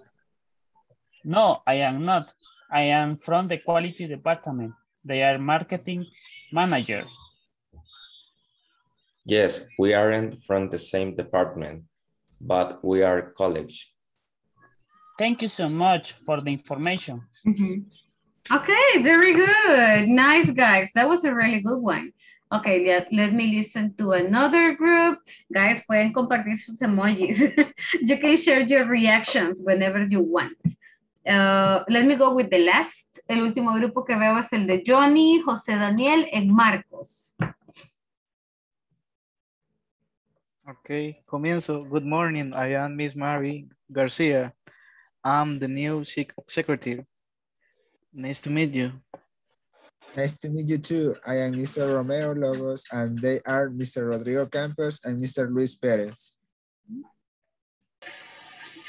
No, I am not. I am from the quality department. They are marketing managers. Yes, we aren't from the same department, but we are colleagues. Thank you so much for the information. Mm-hmm. Okay, very good. Nice, guys. That was a really good one. Okay, let, let me listen to another group. Guys, pueden compartir sus emojis. You can share your reactions whenever you want. Uh, let me go with the last. El último grupo que veo es el de Johnny, José Daniel, and Marcos. Okay, comienzo. Good morning. I am Miss Mary Garcia. I'm the new secretary. Nice to meet you. Nice to meet you too. I am Mister Romeo Lobos and they are Mister Rodrigo Campos and Mister Luis Perez.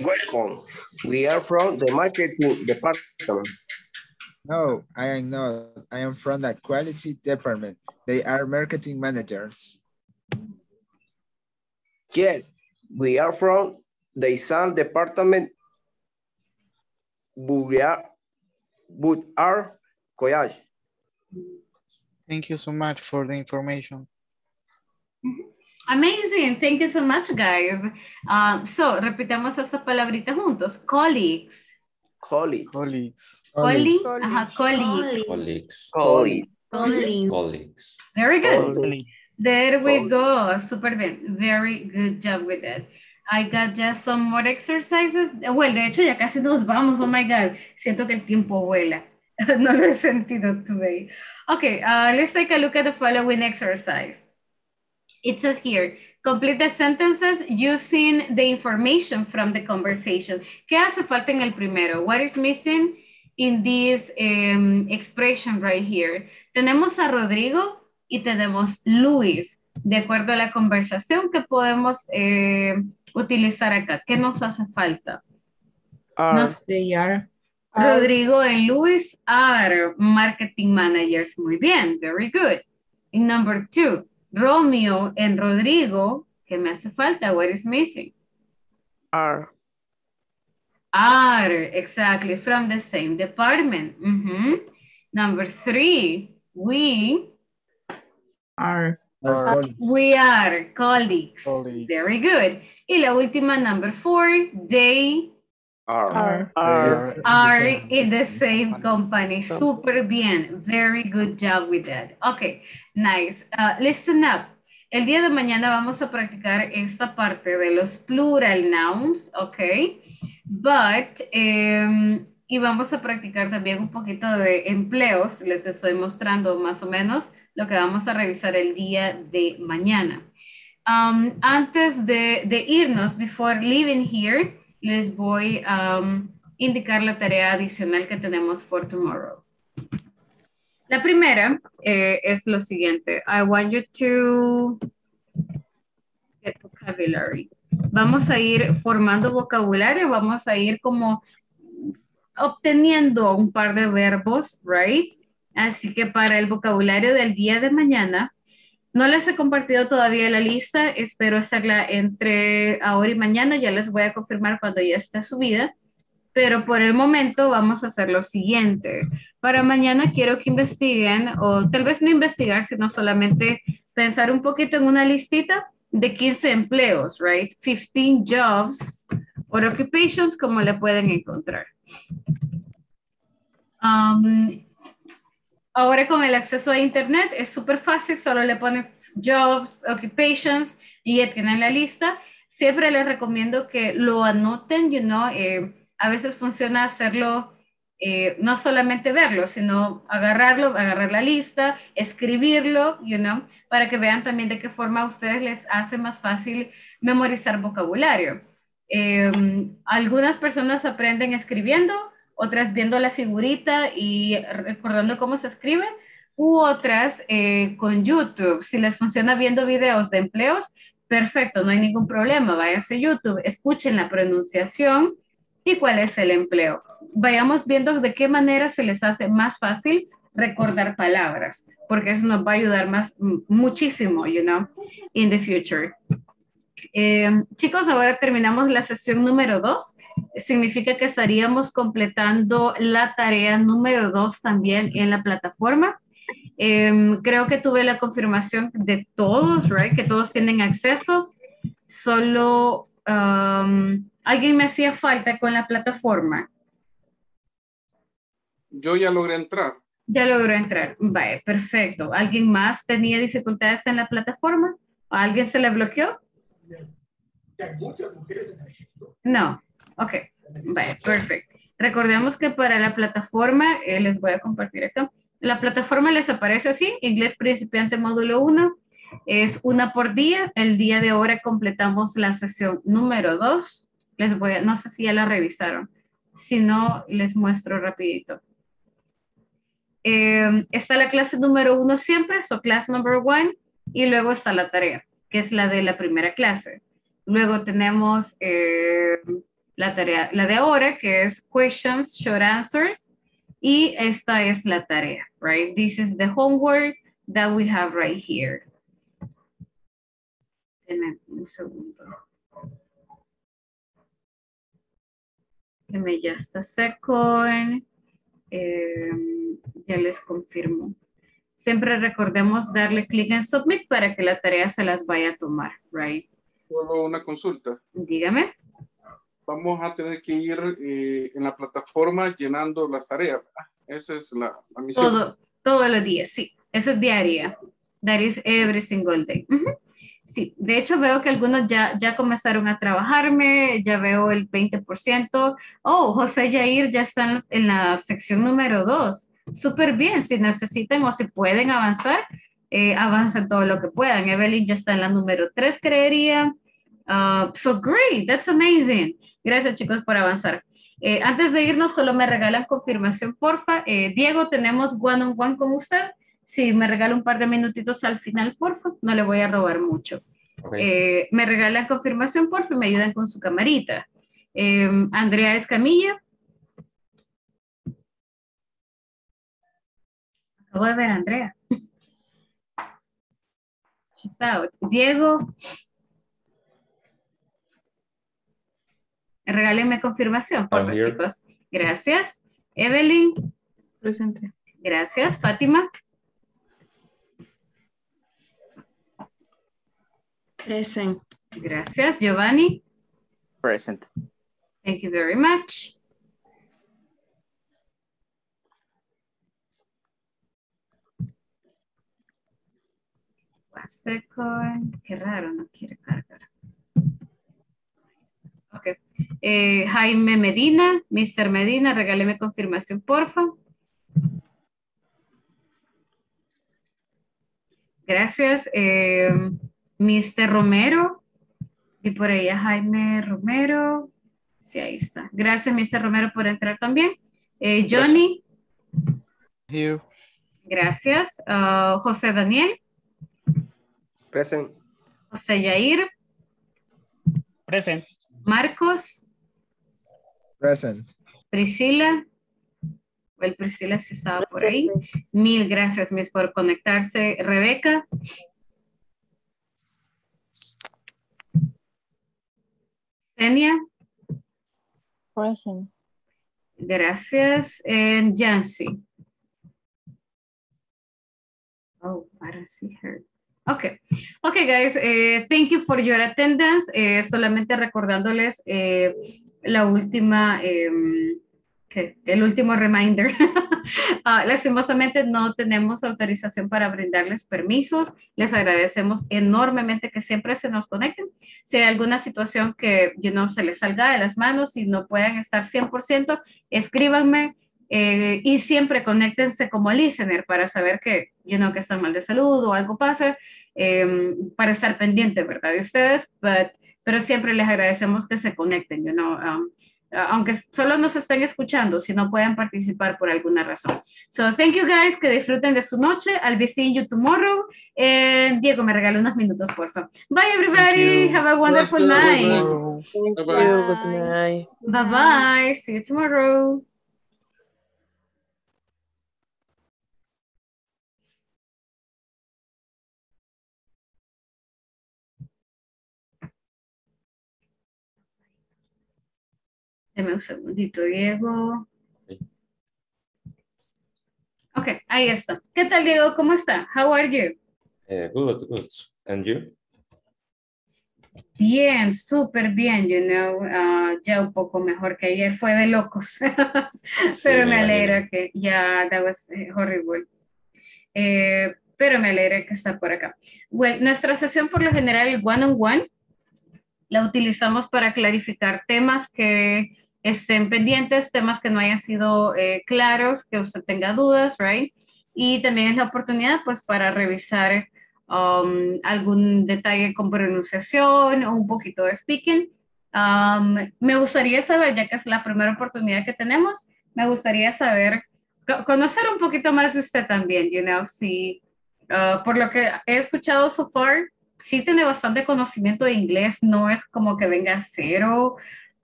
Welcome. We are from the marketing department. No, I am not. I am from the quality department. They are marketing managers. Yes, we are from the sound department. But our collage. Thank you so much for the information. Amazing. Thank you so much, guys. Um, so, repitamos esa palabrita juntos. Colleagues. Colleagues. Colleagues. Colleagues. Ajá, colleagues. Colleagues. Colleagues. Colleagues. Colleagues. Very good. Colleagues. There we go. Super bien. Very good job with that. I got just some more exercises. Well, de hecho, ya casi nos vamos. Oh, my God. Siento que el tiempo vuela. No lo he sentido today. Okay, uh, let's take a look at the following exercise. It says here, complete the sentences using the information from the conversation. ¿Qué hace falta en el primero? What is missing in this um, expression right here? Tenemos a Rodrigo y tenemos Luis. De acuerdo a la conversación que podemos eh, utilizar acá, ¿qué nos hace falta? Uh, nos, they are. Rodrigo y Luis are marketing managers. Muy bien, very good. In number two. Romeo and Rodrigo, ¿qué me hace falta? What is missing? Are. Are, exactly, from the same department. Mm-hmm. Number three, we are. Uh, we are colleagues. colleagues. Very good. Y la última, number four, they are, are. are. are in the same company. Super bien. Very good job with that. Okay. Nice. Uh, listen up. El día de mañana vamos a practicar esta parte de los plural nouns, ok? But, um, y vamos a practicar también un poquito de empleos. Les estoy mostrando más o menos lo que vamos a revisar el día de mañana. Um, antes de, de irnos, before leaving here, les voy a um, indicar la tarea adicional que tenemos for tomorrow. La primera eh, es lo siguiente. I want you to get vocabulary. Vamos a ir formando vocabulario, vamos a ir como obteniendo un par de verbos, right? Así que para el vocabulario del día de mañana, no les he compartido todavía la lista, espero hacerla entre ahora y mañana, ya les voy a confirmar cuando ya esté subida. Pero por el momento vamos a hacer lo siguiente. Para mañana quiero que investiguen, o tal vez no investigar, sino solamente pensar un poquito en una listita de quince empleos, right? fifteen jobs or occupations, como la pueden encontrar. Um, ahora con el acceso a internet es súper fácil, solo le ponen jobs, occupations y ya tienen la lista. Siempre les recomiendo que lo anoten, you know, eh, a veces funciona hacerlo, eh, no solamente verlo, sino agarrarlo, agarrar la lista, escribirlo, you know, para que vean también de qué forma a ustedes les hace más fácil memorizar vocabulario. Eh, algunas personas aprenden escribiendo, otras viendo la figurita y recordando cómo se escribe, u otras eh, con YouTube. Si les funciona viendo videos de empleos, perfecto, no hay ningún problema, váyanse a YouTube, escuchen la pronunciación, ¿y cuál es el empleo? Vayamos viendo de qué manera se les hace más fácil recordar palabras, porque eso nos va a ayudar más, muchísimo, you know, in the future. Eh, chicos, ahora terminamos la sesión número dos. Significa que estaríamos completando la tarea número dos también en la plataforma. Eh, creo que tuve la confirmación de todos, right? Que todos tienen acceso. Solo... Um, ¿Alguien me hacía falta con la plataforma? Yo ya logré entrar. Ya logré entrar. Vale, perfecto. ¿Alguien más tenía dificultades en la plataforma? ¿A alguien se le bloqueó? No. Ok. Vale, perfecto. Recordemos que para la plataforma, eh, les voy a compartir acá. La plataforma les aparece así, Inglés Principiante Módulo uno. Es una por día. El día de ahora completamos la sesión número dos. Les voy a, no sé si ya la revisaron. Si no, les muestro rapidito. Eh, está la clase número uno siempre, so class number one. Y luego está la tarea, que es la de la primera clase. Luego tenemos eh, la tarea, la de ahora, que es questions, short answers. Y esta es la tarea, right? This is the homework that we have right here. Denme un segundo. Denme just a second. Eh, ya les confirmo. siempre recordemos darle clic en Submit para que la tarea se las vaya a tomar, right? Solo una consulta. Dígame. Vamos a tener que ir eh, en la plataforma llenando las tareas, ¿verdad? Esa es la, la misión. Todo, todos los días, sí. Eso es diaria. That is every single day. Uh-huh. Sí, de hecho veo que algunos ya, ya comenzaron a trabajarme, ya veo el veinte por ciento. Oh, José Yair ya están en la sección número dos. Súper bien, si necesitan o si pueden avanzar, eh, avancen todo lo que puedan. Evelyn ya está en la número tres, creería. Uh, so great, that's amazing. Gracias chicos por avanzar. Eh, antes de irnos, solo me regalan confirmación, porfa. Eh, Diego, tenemos one on one con usted. Si me regala un par de minutitos al final, porfa, no le voy a robar mucho. Okay. Eh, me regalan confirmación, porfa, y me ayudan con su camarita. Eh, Andrea Escamilla. Acabo de ver a Andrea. She's out. Diego. Regálenme confirmación, porfa, chicos. Gracias. Evelyn. Presente. Gracias. Fátima. Present. Gracias. Giovanni. Present. Thank you very much. One second. Qué raro, no quiere cargar. Ok. Eh, Jaime Medina, mister Medina, regáleme confirmación, porfa. Gracias. Eh, mister Romero. Y por ella Jaime Romero. Sí, ahí está. Gracias, mister Romero, por entrar también. Eh, Johnny. Here. Gracias. Uh, José Daniel. Present. José Yair. Present. Marcos. Present. Priscila. El Priscila se estaba por ahí. Mil gracias, Miss, por conectarse. Rebeca. Xenia. Present. Gracias. And Yancy. Oh, I don't see her. Okay, okay guys, eh, thank you for your attendance. Eh, solamente recordándoles eh, la última, eh, okay, el último reminder. uh, lastimosamente no tenemos autorización para brindarles permisos. Les agradecemos enormemente que siempre se nos conecten. Si hay alguna situación que you know, se les salga de las manos y no puedan estar cien por ciento, escríbanme. Eh, y siempre conéctense como listener para saber que, you know, que están mal de salud o algo pasa, eh, para estar pendiente, ¿verdad? De ustedes, but, pero siempre les agradecemos que se conecten, you know, um, aunque solo nos estén escuchando, si no pueden participar por alguna razón. So, thank you guys, que disfruten de su noche. I'll be seeing you tomorrow. Eh, Diego, me regala unos minutos, por favor. Bye, everybody. Have a wonderful night. Bye-bye. Bye-bye. See you tomorrow. Deme un segundito, Diego. Ok, ahí está. ¿Qué tal, Diego? ¿Cómo está? How are you? Uh, good, good. And you? Bien, súper bien, you know. Uh, ya un poco mejor que ayer. Fue de locos. Sí, pero me alegra que ya, yeah, that was horrible. Eh, pero me alegra que está por acá. Well, nuestra sesión por lo general one on one. La utilizamos para clarificar temas que estén pendientes, temas que no hayan sido eh, claros, que usted tenga dudas, right? Y también es la oportunidad, pues, para revisar um, algún detalle con pronunciación o un poquito de speaking. Um, me gustaría saber, ya que es la primera oportunidad que tenemos, me gustaría saber, conocer un poquito más de usted también, you know, si, uh, por lo que he escuchado so far, sí tiene bastante conocimiento de inglés, no es como que venga cero.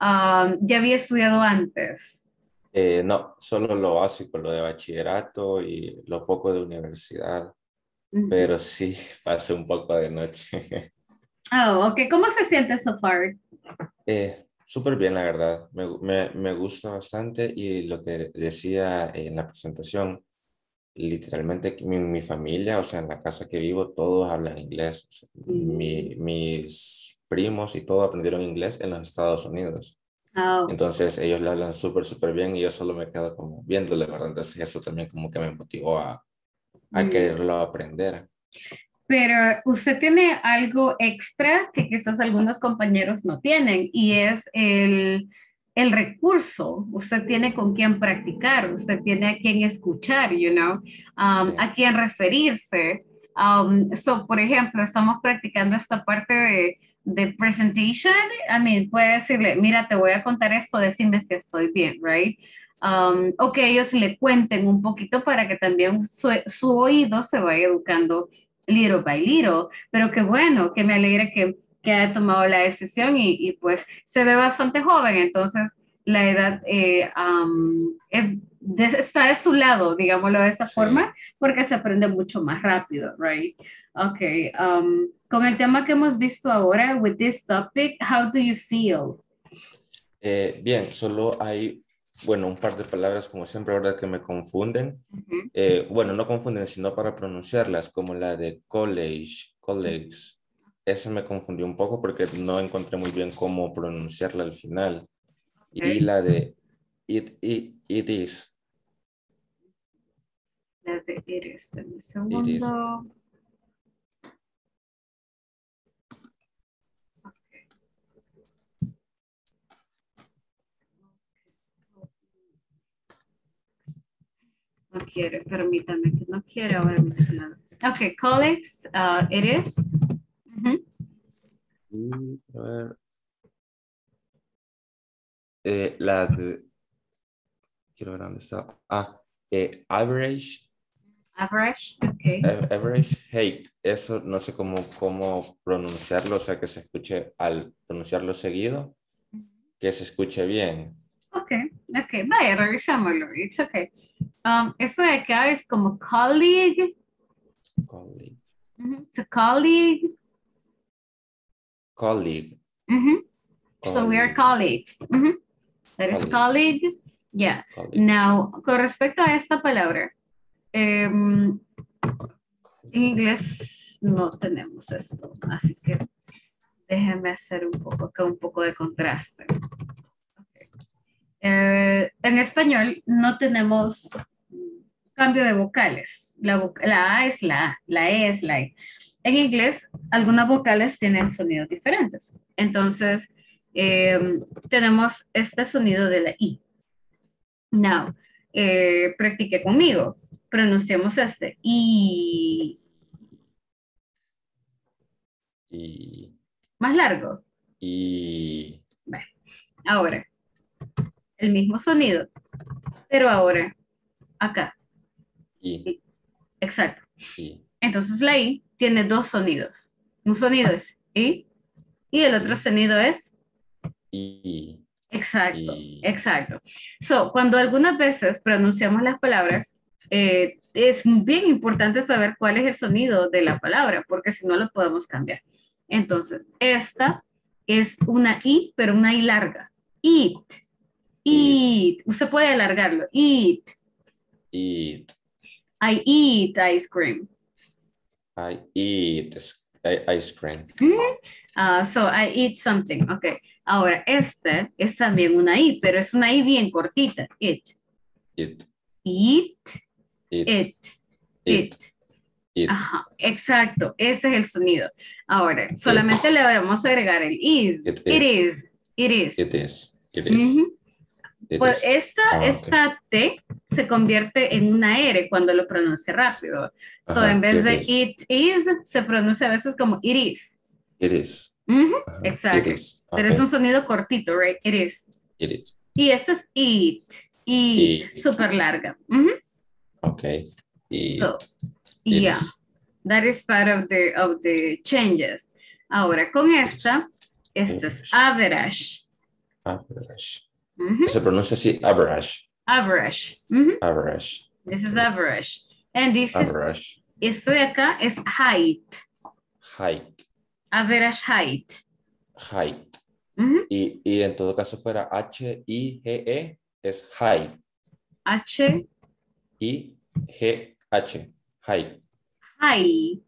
Um, ¿Ya había estudiado antes? Eh, no, solo lo básico, lo de bachillerato y lo poco de universidad. Uh-huh. Pero sí, pasé un poco de noche. Oh, ok. ¿Cómo se siente so far? Eh, súper bien, la verdad. Me, me, me gusta bastante y lo que decía en la presentación, literalmente mi, mi familia, o sea, en la casa que vivo, todos hablan inglés. O sea, mm. mi, mis primos y todo aprendieron inglés en los Estados Unidos. Oh. Entonces ellos le hablan súper, súper bien y yo solo me quedo como viéndole, ¿verdad? Entonces eso también como que me motivó a, a mm. quererlo aprender. Pero usted tiene algo extra que quizás algunos compañeros no tienen, y es el... el recurso. Usted tiene con quién practicar, usted tiene a quién escuchar, you know, um, sí. a quién referirse. Um, so, por ejemplo, estamos practicando esta parte de, de presentation. I mean, puede decirle, mira, te voy a contar esto, decime si estoy bien, right? Um, o que ellos le cuenten un poquito para que también su, su oído se vaya educando little by little. Pero qué bueno, que me alegra que que ha tomado la decisión y, y pues se ve bastante joven, entonces la edad eh, um, es, de, está de su lado, digámoslo de esa sí. forma, porque se aprende mucho más rápido, right? Okay, um, con el tema que hemos visto ahora, with this topic, how do you feel? Eh, bien, solo hay, bueno, un par de palabras como siempre, ¿verdad? Que me confunden. Uh-huh. eh, bueno, no confunden, sino para pronunciarlas, como la de college, colleagues. Ese me confundió un poco porque no encontré muy bien cómo pronunciarla al final. Okay. Y la de it, it, it is. La de it is. Dame un segundo. It is. Okay. No quiere, permítame que no quiere ahora mismo. Ok, colleagues, uh, it is. Uh-huh. A ver. Eh, la de, quiero ver dónde está. Ah, eh, average. Average, ok. Average hate. Eso no sé cómo, cómo pronunciarlo, o sea, que se escuche al pronunciarlo seguido, que se escuche bien. Ok, ok, vaya, revisámoslo. It's ok. Um, eso de acá es como colleague. Colleague. Uh-huh. It's a colleague. Colleague. Mm-hmm. Colleague. So we are colleagues. Mm-hmm. That colleagues. Is colleague. Yeah. Colleagues. Now, con respecto a esta palabra, eh, en inglés no tenemos esto, así que déjenme hacer un poco, un poco de contraste. Okay. Eh, en español no tenemos cambio de vocales. La, voc- la A es la A, la E es la E. En inglés, algunas vocales tienen sonidos diferentes. Entonces, eh, tenemos este sonido de la I. Now, eh, practique conmigo. Pronunciemos este. I. I. Más largo. I. Bueno, ahora. El mismo sonido. Pero ahora, acá. I. I. Exacto. I. Entonces, la I tiene dos sonidos. Un sonido es I y el otro sonido es I. Exacto, I. Exacto. So, cuando algunas veces pronunciamos las palabras, eh, es bien importante saber cuál es el sonido de la palabra, porque si no lo podemos cambiar. Entonces, esta es una I, pero una I larga. It. It. Usted puede alargarlo. It. It. I eat ice cream. I eat ice cream. Mm-hmm. uh, so I eat something. Ok. Ahora, este es también una I, pero es una I bien cortita. It. It. Eat. It. It. It. It. Ajá. Exacto. Ese es el sonido. Ahora, solamente it. Le vamos a agregar el is. It, it is. Is. It is. It is. It is. Mm-hmm. Pues esta, oh, okay. esta T se convierte en una R cuando lo pronuncia rápido. Uh-huh. So, en vez it de is. It is, se pronuncia a veces como it is. It is. Uh-huh. Uh-huh. Exacto. It is. Okay. Pero es un sonido cortito, right? It is. It is. Y esta es it. It. It. Súper larga. Uh-huh. Ok. It. So, it yeah. Is. That is part of the, of the changes. Ahora, con esta, esta es average. Average. Mm-hmm. Se pronuncia así, average. Average. Mm-hmm. Average. This is average. And this average. Is, esto de acá es height. Height. Average height. Height. Mm-hmm. y, y en todo caso fuera H I G E, es high. H I G E. H. Hike. Hike.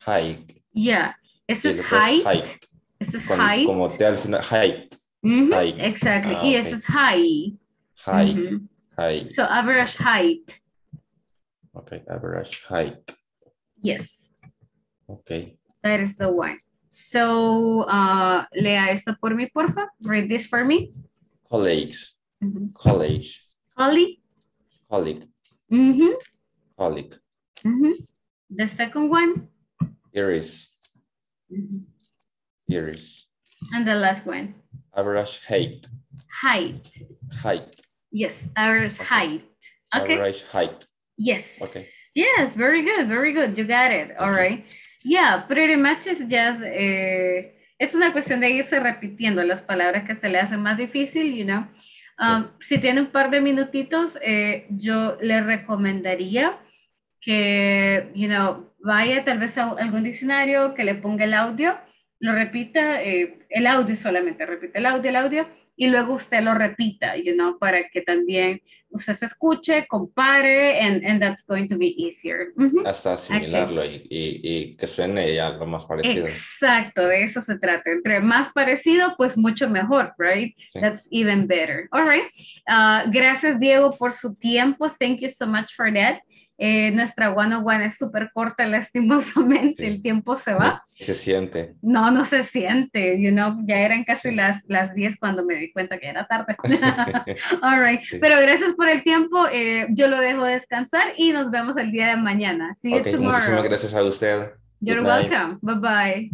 Hike. Yeah. Ese es height. height. Ese es con, height. Como te al final. Height. Mm-hmm. Height. Exactly. Ah, y ese okay. es high. Height. Mm-hmm. Height. So average height. Okay. Average height. Yes. Okay. That is the one. So, uh, lea esto por mí, porfa. Read this for me. Colleagues. Mm-hmm. College. Colleague. Colleague. Mm-hmm. Colleague. Mm-hmm. The second one. Iris. Mm-hmm. Iris. And the last one. Average height. Height. Height. Yes, average okay. height. Okay. Average height. Yes. Okay. Yes, very good, very good. You got it. All okay. right. Yeah, pretty much it's just, eh, es una cuestión de irse repitiendo las palabras que te le hacen más difícil, you know. Um, sí. Si tiene un par de minutitos, eh, yo le recomendaría que, you know, vaya tal vez a algún diccionario, que le ponga el audio, lo repita, eh, el audio solamente, repite el audio, el audio, y luego usted lo repita, you know, para que también usted se escuche, compare, and, and that's going to be easier. Mm-hmm. Hasta asimilarlo y, y, y que suene ya lo más parecido. Exacto, de eso se trata. Entre más parecido, pues mucho mejor, right? Sí. That's even better. All right. Uh, gracias, Diego, por su tiempo. Thank you so much for that. Eh, nuestra one on one es súper corta, lastimosamente, sí. El tiempo se va. No se siente. No, no se siente, you know, ya eran casi sí. las, las diez cuando me di cuenta que era tarde. All right, sí. Pero gracias por el tiempo, eh, yo lo dejo descansar y nos vemos el día de mañana. See you okay, tomorrow. Muchísimas gracias a usted. You're welcome, bye bye.